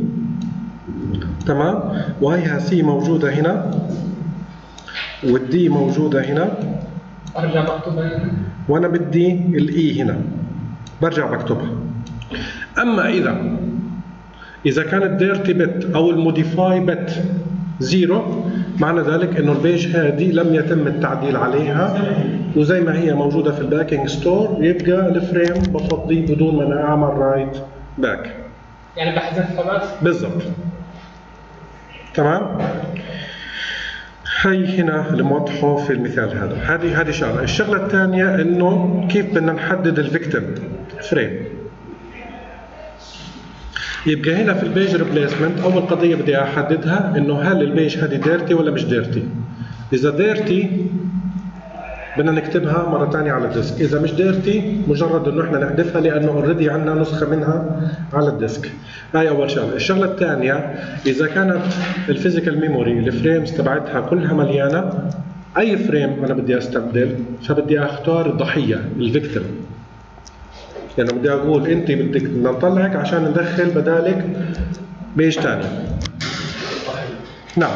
تمام؟ وهيها سي موجوده هنا والدي موجوده هنا. ارجع بكتبها هنا. وانا بدي الاي هنا. برجع بكتبها. اما إذا كانت ديرتي بت أو الموديفاي بت زيرو، معنى ذلك إنه البيج هذه لم يتم التعديل عليها وزي ما هي موجودة في الباكينج ستور، يبقى الفريم بفضيه بدون ما أنا أعمل رايت باك. يعني بحذفها بس؟ بالضبط. تمام؟ هي هنا اللي موضحه في المثال هذا، هذه شغلة. الشغلة الثانية إنه كيف بدنا نحدد الفيكتيم فريم. يبقى هنا في البيج ريبليسمنت اول قضيه بدي احددها انه هل البيج هذه ديرتي ولا مش ديرتي. اذا ديرتي بدنا نكتبها مره ثانيه على الديسك، اذا مش ديرتي مجرد انه احنا نحذفها لانه اوريدي عندنا نسخه منها على الديسك. هاي اول شغله. الشغله الثانيه اذا كانت الفيزيكال ميموري الفريمز تبعتها كلها مليانه، اي فريم انا بدي استبدل فبدي اختار الضحيه الفيكتيم. يعني بدي اقول انت بدك نطلعك عشان ندخل بدالك بيج ثاني. نعم.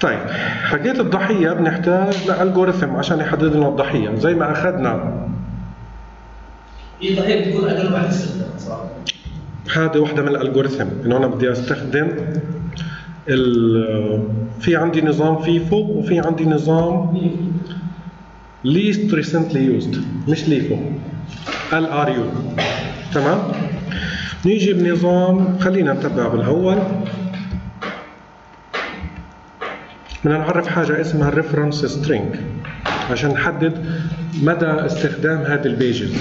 طيب حكيت الضحيه بنحتاج لالجوريثم عشان يحدد لنا الضحيه، زي ما اخذنا هي ضحيه بتكون اقل واحده استخدام صراحه. هذه واحده من الالجوريثم، انه انا بدي استخدم في عندي نظام فيفو وفي عندي نظام least recently used مش ليفو LRU. تمام. نيجي بنظام، خلينا نتبع بالاول. بدنا نعرف حاجه اسمها الريفرنس سترينج عشان نحدد مدى استخدام هذه البيجز،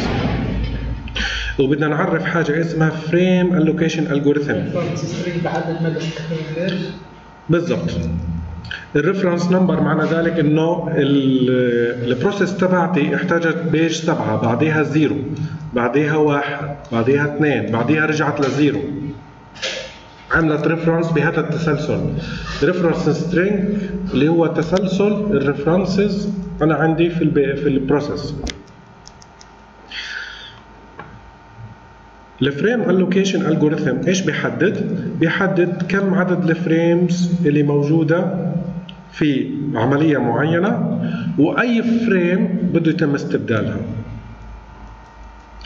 وبدنا نعرف حاجه اسمها فريم الوكيشن الجوريثم. الريفرنس سترينج بحدد مدى استخدام البيج بالضبط. الريفرنس نمبر معنى ذلك انه البروسيس تبعتي احتاجت بيج 7، بعديها 0، بعديها 1، بعديها 2، بعديها رجعت لزيرو، عملت ريفرنس بهذا التسلسل. ريفرنس سترينج اللي هو تسلسل الريفرنسز انا عندي في البروسيس. الفريم الوكيشن الجوريثم ايش بيحدد؟ بيحدد كم عدد الفريمز اللي موجوده في عمليه معينه واي فريم بده يتم استبدالها.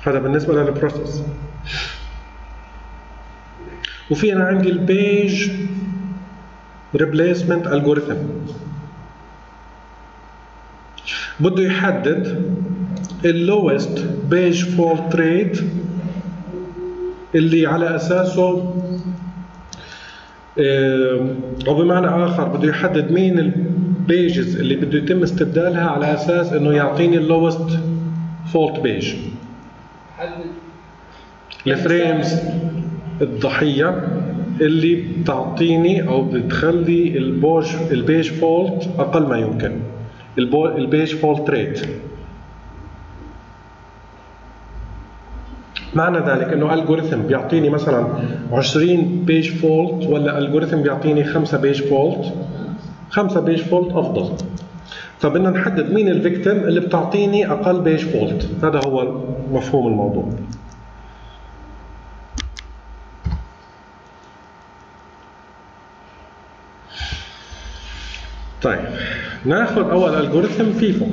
هذا بالنسبه للبروسيس. وفي انا عندي البيج ريبليسمنت الجوريثم، بده يحدد اللوست بيج فولت ريت اللي على اساسه، او بمعنى اخر بده يحدد مين البيجز اللي بده يتم استبدالها على اساس انه يعطيني اللوست فولت بيج. الفريمز الضحيه اللي بتعطيني او بتخلي البيج فولت اقل ما يمكن، البيج فولت ريت. معنى ذلك انه الجوريثم بيعطيني مثلا 20 بيج فولت ولا الجوريثم بيعطيني 5 بيج فولت، 5 بيج فولت افضل. فبدنا نحدد مين الفيكتيم اللي بتعطيني اقل بيج فولت، هذا هو مفهوم الموضوع. طيب ناخذ اول الجوريثم فيفو.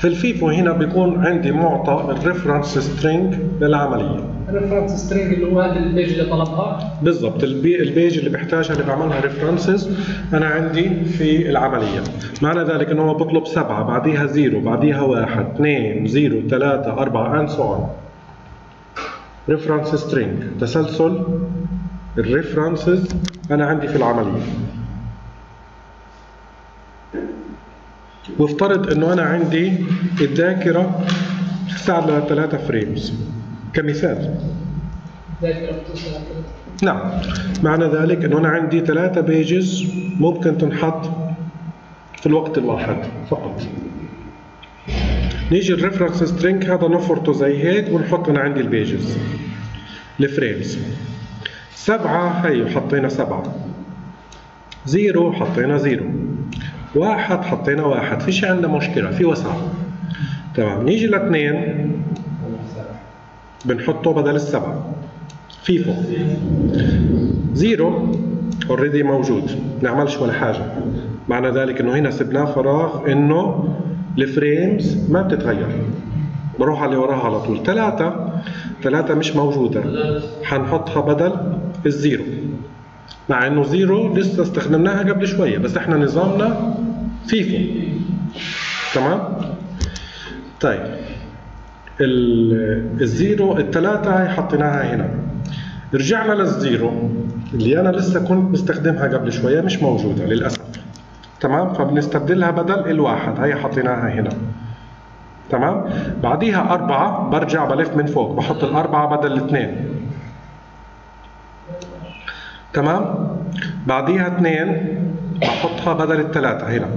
في الفيفو هنا بيكون عندي معطى الريفرنس سترينج للعمليه. الريفرنس سترينج اللي هو هذا البيج اللي طلبها؟ بالضبط، البيج اللي بحتاجها اللي بعملها ريفرنسز انا عندي في العمليه. معنى ذلك انه هو بطلب 7 بعديها 0 بعديها 1 2 0 3 4 and so on. ريفرنس سترينج تسلسل الريفرنسز انا عندي في العمليه. وافترض انه انا عندي الذاكره بتسع لثلاثة فريمز كمثال. الذاكره بتوصل لثلاثة. نعم، معنى ذلك انه انا عندي 3 بيجز ممكن تنحط في الوقت الواحد فقط. نيجي الريفرنس سترينج هذا نفرطه زي هيك ونحط انا عندي البيجز الفريمز. 7 هي حطينا 7، 0 حطينا 0، 1 حطينا 1، فيش عندنا مشكلة، في وسع. تمام، نيجي ل2 بنحطه بدل ال7 فيفو. 0 اوريدي موجود، نعملش ولا حاجة. معنى ذلك إنه هنا سبناه فراغ، إنه الفريمز ما بتتغير. بروح على اللي وراها على طول. 3 مش موجودة، حنحطها بدل الزيرو. مع انه زيرو لسه استخدمناها قبل شويه، بس احنا نظامنا فيفو. تمام؟ طيب الزيرو الثلاثه هي حطيناها هنا. رجعنا للزيرو اللي انا لسه كنت بستخدمها قبل شويه، مش موجوده للاسف. تمام؟ فبنستبدلها بدل الواحد، هي حطيناها هنا. تمام؟ بعديها 4 برجع بلف من فوق، بحط ال4 بدل ال2. تمام؟ بعديها 2 بحطها بدل ال3 هنا.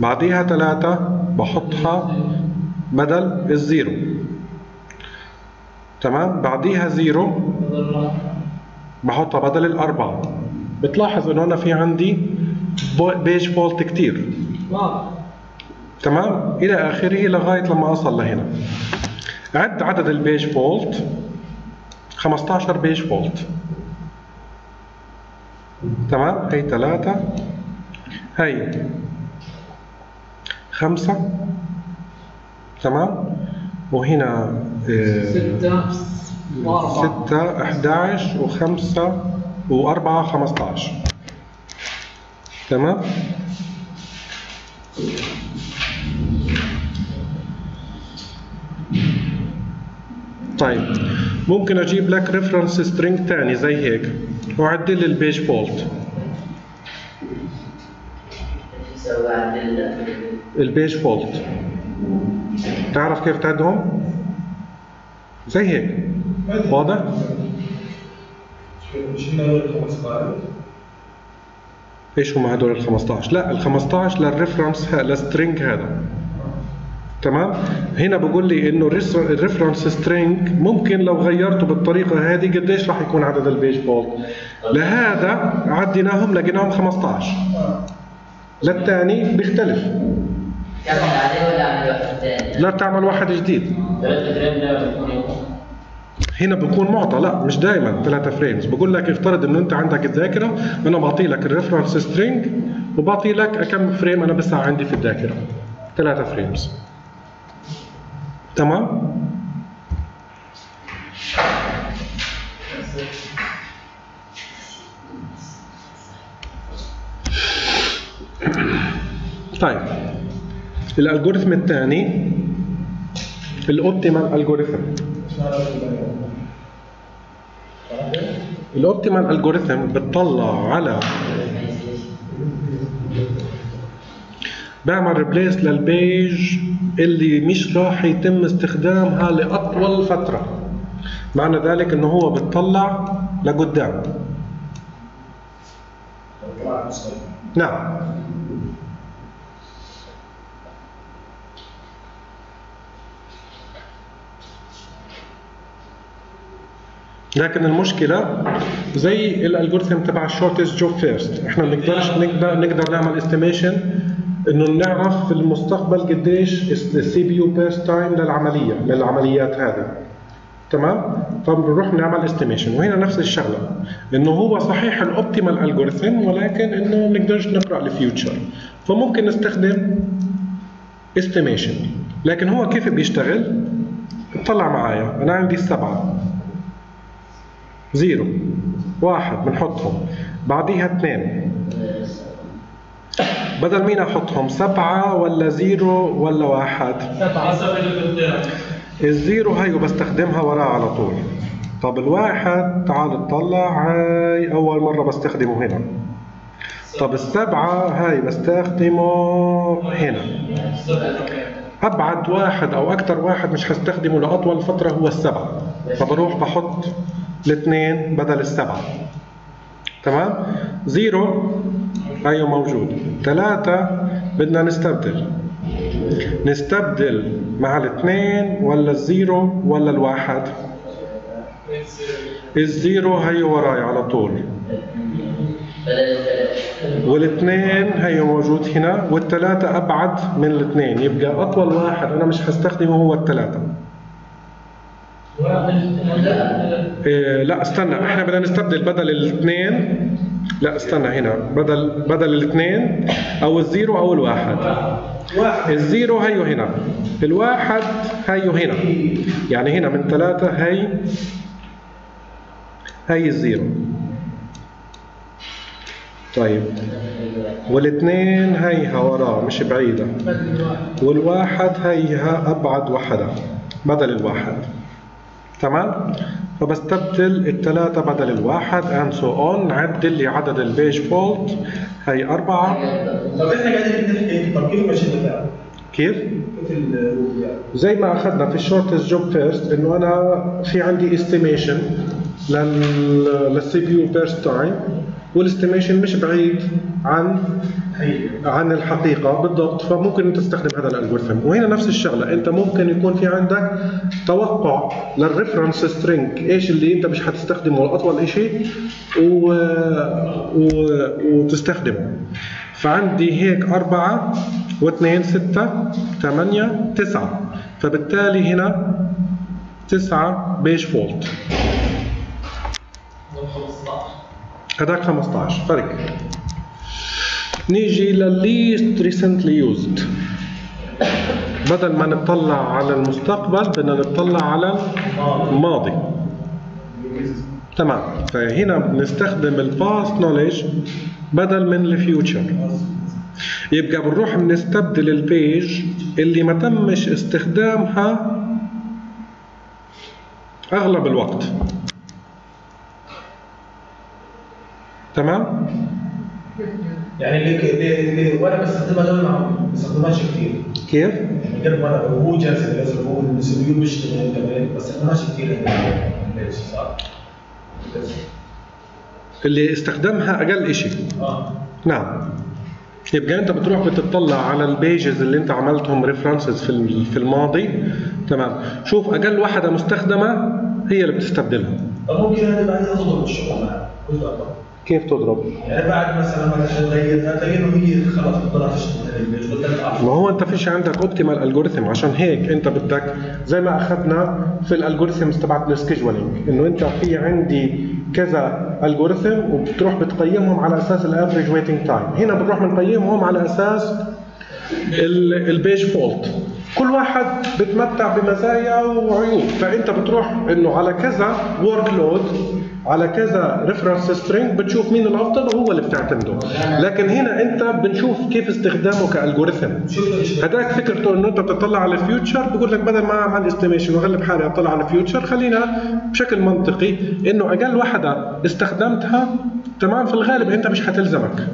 بعديها 3 بحطها بدل الزيرو. تمام؟ بعديها 0 بحطها بدل ال4. بتلاحظ انه انا في عندي بيج فولت كتير. تمام؟ إلى آخره لغاية لما أصل لهنا. عد عدد البيج فولت 15 بيج فولت. تمام؟ هي 3، هي 5، تمام؟ وهنا 6 11 و5 و4 15. تمام؟ طيب ممكن اجيب لك ريفرنس سترينج ثاني زي هيك وعدل لي البيج فولت. البيج فولت تعرف كيف تعدهم؟ زي هيك، واضح؟ ايش هم هدول ال 15؟ لا ال 15 للريفرنس للسترينج هذا. تمام؟ هنا بقول لي انه الريفرنس سترينج ممكن لو غيرته بالطريقه هذه قديش راح يكون عدد البيج فولت؟ لهذا عديناهم لقيناهم 15. للثاني بيختلف. كمل عليه ولا اعمل واحد ثاني؟ لا تعمل واحد جديد. 3 فريم دائما بيكون يوقف. هنا بيكون معطى، لا مش دائما 3 فريمز، بقول لك افترض انه انت عندك الذاكره، انا بعطي لك الريفرنس سترينج وبعطي لك كم فريم انا بسع عندي في الذاكره. 3 فريمز. تمام؟ طيب الالجوريثم الثاني الاوبتيمال الجوريثم. الاوبتيمال الجوريثم بتطلع على بعمل ريبليس للبيج اللي مش راح يتم استخدامها لاطول فتره، معنى ذلك انه هو بتطلع لقدام. نعم لكن المشكله زي الالجوريثم تبع الشورتست جوب فيرست، احنا ما بنقدرش نقدر نعمل استيميشن انه نعرف في المستقبل قديش السي بي يو بيرست تايم للعمليه للعمليات هذه. تمام؟ فبنروح نعمل استيميشن، وهنا نفس الشغله انه هو صحيح الاوبتيمال الجوريثم ولكن انه ما بنقدرش نقرا الفيوتشر، فممكن نستخدم استيميشن. لكن هو كيف بيشتغل؟ اطلع معايا، انا عندي السبعه 0 1 بنحطهم، بعديها 2، بدل مين احطهم؟ 7 ولا 0 ولا 1؟ 7. الزيرو هي وبستخدمها وراها على طول. طب الواحد تعال اطلع، هاي اول مره بستخدمه هنا. طب السبعه هاي بستخدمه هنا. ابعد واحد او اكثر واحد مش هستخدمه لاطول فتره هو السبعه، فبروح بحط الاثنين بدل السبعه. تمام؟ زيرو ايوه موجود. 3 بدنا نستبدل مع الاثنين ولا الزيرو ولا الواحد؟ الزيرو هي وراي على طول، والاثنين هي موجود هنا، والثلاثه ابعد من الاثنين، يبقى اطول واحد انا مش هستخدمه هو الثلاثه. لا استنى، احنا بدنا نستبدل بدل الاثنين، لا استنى هنا بدل الاثنين او الزيرو او الواحد. الزيرو هيو هنا، الواحد هيو هنا، يعني هنا من 3 هي الزيرو. طيب والاثنين هيها وراه مش بعيده، والواحد هيها ابعد وحده بدل الواحد. تمام؟ فبستبدل الثلاثة بدل الواحد and so on. عدل لي عدد البيج فولت، هي 4. طب احنا قاعدين بنحكي، طب كيف مشينا؟ كيف؟ زي ما اخذنا في الشورتست جوب فيرست انه انا في عندي استيميشن للسي بي يو بيرست تايم، والاستيميشن مش بعيد عن الحقيقه بالضبط، فممكن انت تستخدم هذا الالجوريثم. وهنا نفس الشغله، انت ممكن يكون في عندك توقع للريفرنس سترينج، ايش اللي انت مش هتستخدمه لاطول شيء وتستخدمه. فعندي هيك 4 و2 6 8 9، فبالتالي هنا 9 بيج فولت. هذاك 15 فرق. نيجي للليست ريسنتلي يوزد، بدل ما نطلع على المستقبل بدنا نطلع على الماضي. تمام، فهنا بنستخدم الباست نوليدج بدل من الفيوتشر، يبقى بنروح بنستبدل البيج اللي ما تمش استخدامها اغلب الوقت. تمام؟ يعني اللي وانا بستخدمها دول ما بستخدمهاش كتير. كيف؟ غير وانا هو جالس هو السي بي يو بيشتغل كمان، ما بستخدمهاش كتير. صح؟ اللي استخدمها اقل شيء. نعم. يبقى انت بتروح بتطلع على البيجز اللي انت عملتهم ريفرنسز في الماضي. تمام؟ شوف اقل واحده مستخدمه هي اللي بتستبدلها. طب ممكن هذه بعدين اخذها بالشغل معها. كيف تضرب؟ يعني بعد مثلا ما تغيرها تغيره هي خلاص ما طلعتش ما هو انت فيش عندك اوبتيمال الجوريثم، عشان هيك انت بدك زي ما اخذنا في الالجوريثمز تبعت السكيدجولينج انه انت في عندي كذا الجوريثم وبتروح بتقيمهم على اساس الافريج ويتنج تايم، هنا بنروح بنقيمهم على اساس البيج فولت، كل واحد بتمتع بمزايا وعيوب، فانت بتروح انه على كذا ورك لود على كذا ريفرنس سترينج بتشوف مين الافضل وهو اللي بتعتمده، لكن هنا انت بنشوف كيف استخدامه كالجوريثم. هداك فكرته انه انت بتطلع على الفيوتشر بقول لك بدل ما اعمل استيميشن واغلب حالي اطلع على الفيوتشر خلينا بشكل منطقي انه اقل واحده استخدمتها تمام في الغالب انت مش حتلزمك.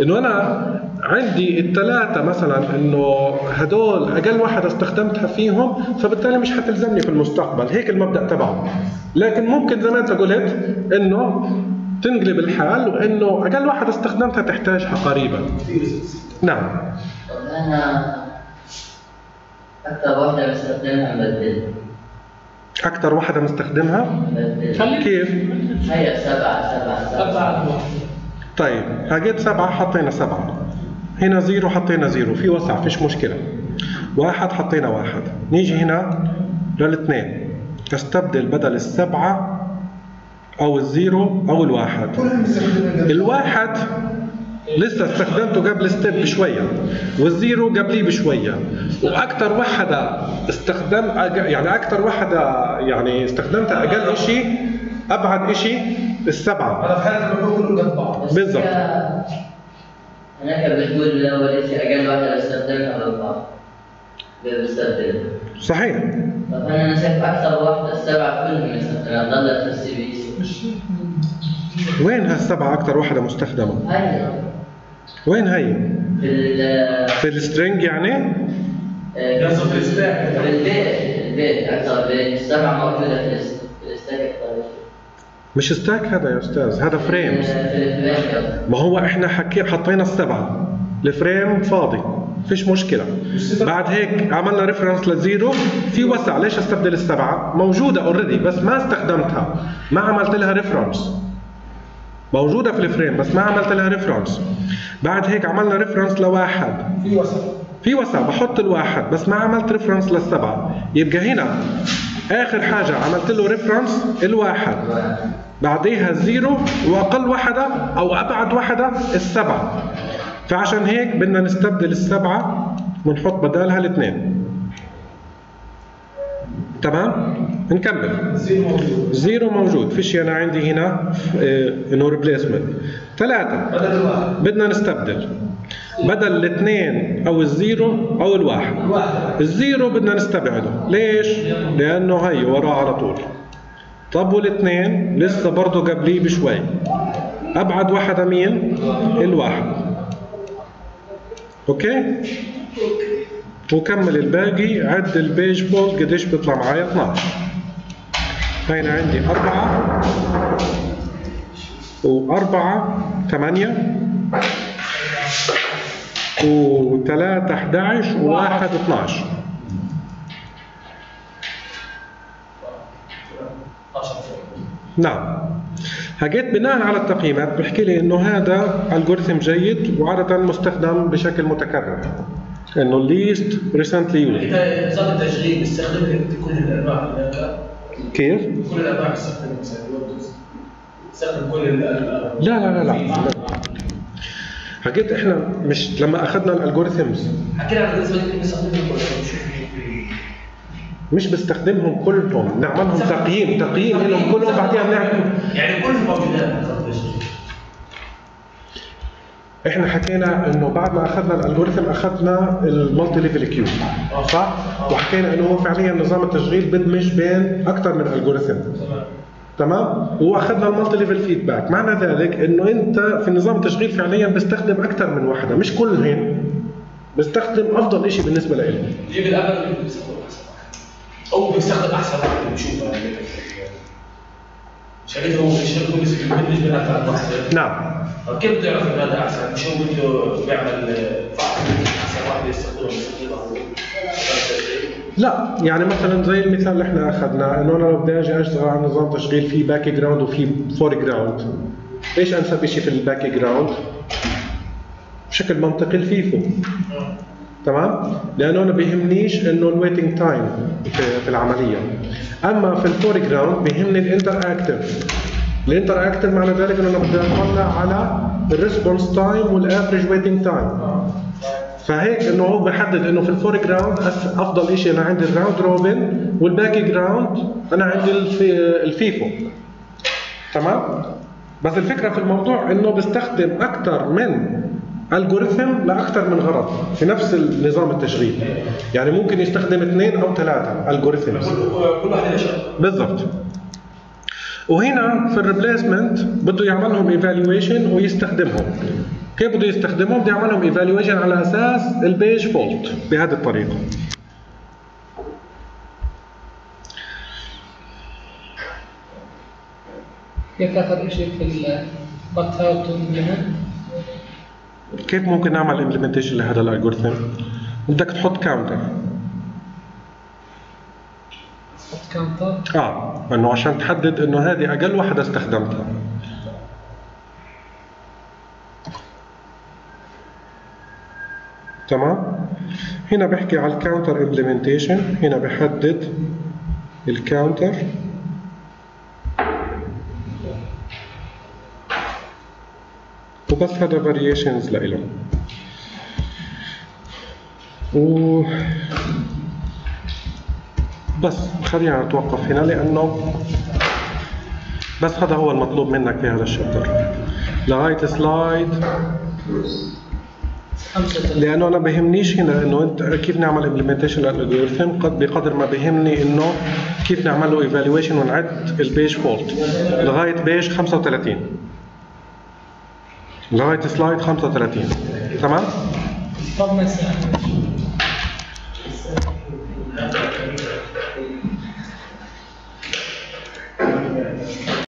انه انا عندي الثلاثه مثلا انه هدول اقل واحده استخدمتها فيهم فبالتالي مش حتلزمني في المستقبل، هيك المبدا تبعه. لكن ممكن زي ما انت قلت انه تنقلب الحال وانه اقل واحده استخدمتها تحتاجها قريبا. نعم. طب انا اكثر واحده بستخدمها بدل اكثر واحده بنستخدمها؟ بدل كيف؟ هي سبعه. طيب لقيت سبعة حطينا سبعة، هنا زيرو حطينا زيرو، في وسع فيش مشكلة. واحد حطينا واحد، نيجي هنا للاثنين، تستبدل بدل السبعة أو الزيرو أو الواحد. الواحد لسه استخدمته قبل ستيب بشوية، والزيرو قبليه بشوية، وأكثر واحدة استخدم يعني أكثر واحدة يعني استخدمتها أقل شيء أبعد شيء السبعة. أنا في حالة المفروض كله جنب بعض. بالظبط. هناك بتقول أول شيء أقل واحدة بستبدلها بالبعض. بستبدلها. صحيح. طب أنا شايف أكثر واحدة السبعة كلهم بستبدلها، ضلت في السي بي إي. وين هالسبعة أكثر واحدة مستخدمة؟ هي. وين هي؟ في السترينج يعني؟ قصدي في الستاك. في البيت أكثر بيت، السبعة موجودة في الستاك أكثر. مش ستاك هذا يا استاذ، هذا فريمز. ما هو احنا حطينا السبعه لفريم فاضي فيش مشكله، بعد هيك عملنا ريفرنس للزيرو في وسع، ليش استبدل السبعه موجوده اوريدي بس ما استخدمتها، ما عملت لها ريفرنس، موجوده في الفريم بس ما عملت لها ريفرنس. بعد هيك عملنا ريفرنس لواحد في وسع بحط الواحد بس ما عملت ريفرنس للسبعه، يبقى هنا اخر حاجه عملت له ريفرنس الواحد، بعديها الزيرو، واقل واحده او ابعد واحده السبعه. فعشان هيك بدنا نستبدل السبعه ونحط بدالها الاثنين. تمام؟ نكمل. زيرو موجود، فيش انا عندي هنا انه ريبليسمنت. ثلاثه بدنا نستبدل بدل الاثنين او الزيرو او الواحد. الزيرو بدنا نستبعده، ليش؟ لانه هي وراه على طول. طب والاثنين لسه برضه قبليه بشوي. ابعد واحده مين؟ الواحد. اوكي؟ وكمل الباقي، عد البيج فولت قديش بيطلع معايا 12. هنا عندي 4 و4 8 و3 11 و1 12. نعم. هجيت بناء على التقييمات بحكي لي انه هذا الجوريثم جيد وعادة مستخدم بشكل متكرر. انه الليست ريسنتلي يوزد. نظام التشغيل بيستخدم كل الانواع هناك؟ كيف؟ كل الانواع بيستخدم ويندوز. بيستخدم كل الانواع. لا لا لا لا. حكيت احنا مش لما اخذنا الالجوريثمز حكينا عن الالجوريثمز بنستخدمهم كلهم، مش بستخدمهم كلهم، نعملهم تقييم لهم كلهم بعديها بنعمل يعني كل الموجودات. احنا حكينا انه بعد ما اخذنا الالجوريثم اخذنا المالتي ليفل كيو صح؟ وحكينا انه هو فعليا نظام التشغيل بدمج بين اكثر من الالجوريثم تمام؟ واخذنا المالتي ليفل فيدباك، معنى ذلك انه انت في نظام التشغيل فعليا بستخدم اكثر من واحده، مش كلهن بستخدم افضل شيء بالنسبه لإلي. ليه بالابد بيستخدم احسن او بيستخدم احسن واحده بشوفها شايف هو بيشتغل كل شيء بالنسبه لها. نعم. كيف بتعرف ان هذا احسن؟ مش هو بده بيعمل احسن واحده يستخدمها هو؟ لا يعني مثلا زي المثال اللي احنا اخذناه انه انا لو بدي اجي اشتغل على نظام تشغيل فيه باك جراوند وفيه فور جراوند ليش انسب شيء في الباك جراوند؟ بشكل منطقي الفيفو. تمام؟ لانه انا بيهمنيش انه الويتنج تايم في العمليه. اما في الفور جراوند بيهمني الانتر اكتف. الانتر اكتف معنى ذلك انه انا بدي اطلع على الريسبونس تايم والافريج ويتنج تايم. فهيك انه هو بحدد انه في الفور جراوند افضل شيء انا عندي الراوند روبن، والباك جراوند انا عندي الفيفو. تمام؟ بس الفكره في الموضوع انه بستخدم اكثر من الجوريثم لاكثر من غرض في نفس النظام التشغيل. يعني ممكن يستخدم 2 أو 3 الجوريثمز. كل واحد يشتغل. بالضبط. وهنا في الريبليسمنت بده يعملهم ايفالويشن ويستخدمهم. كيف بده يستخدمهم؟ بده يعملهم ايفالويشن على اساس البيج فولت بهذه الطريقه. كيف تاخذ شيء في البطاقات والمهم؟ كيف ممكن نعمل امبلمنتيشن لهذا الالجوريثم؟ بدك تحط كاونتر. تحط كاونتر؟ انه عشان تحدد انه هذه اقل وحده استخدمتها. تمام؟ هنا بحكي على الكاونتر امبلمنتيشن، هنا بحدد الكاونتر. وبس هذا فاريشنز لإلهم. بس خلينا نتوقف هنا لأنه بس هذا هو المطلوب منك في هذا الشابتر لغاية سلايد، لأنه أنا بهمنيش هنا إنه أنت كيف نعمل إمبلمنتيشن للألجوريثم قد بقدر ما بهمني إنه كيف نعمل له إيفالويشن ونعد البيج فولت لغاية بيج 35 لغاية سلايد 35. تمام؟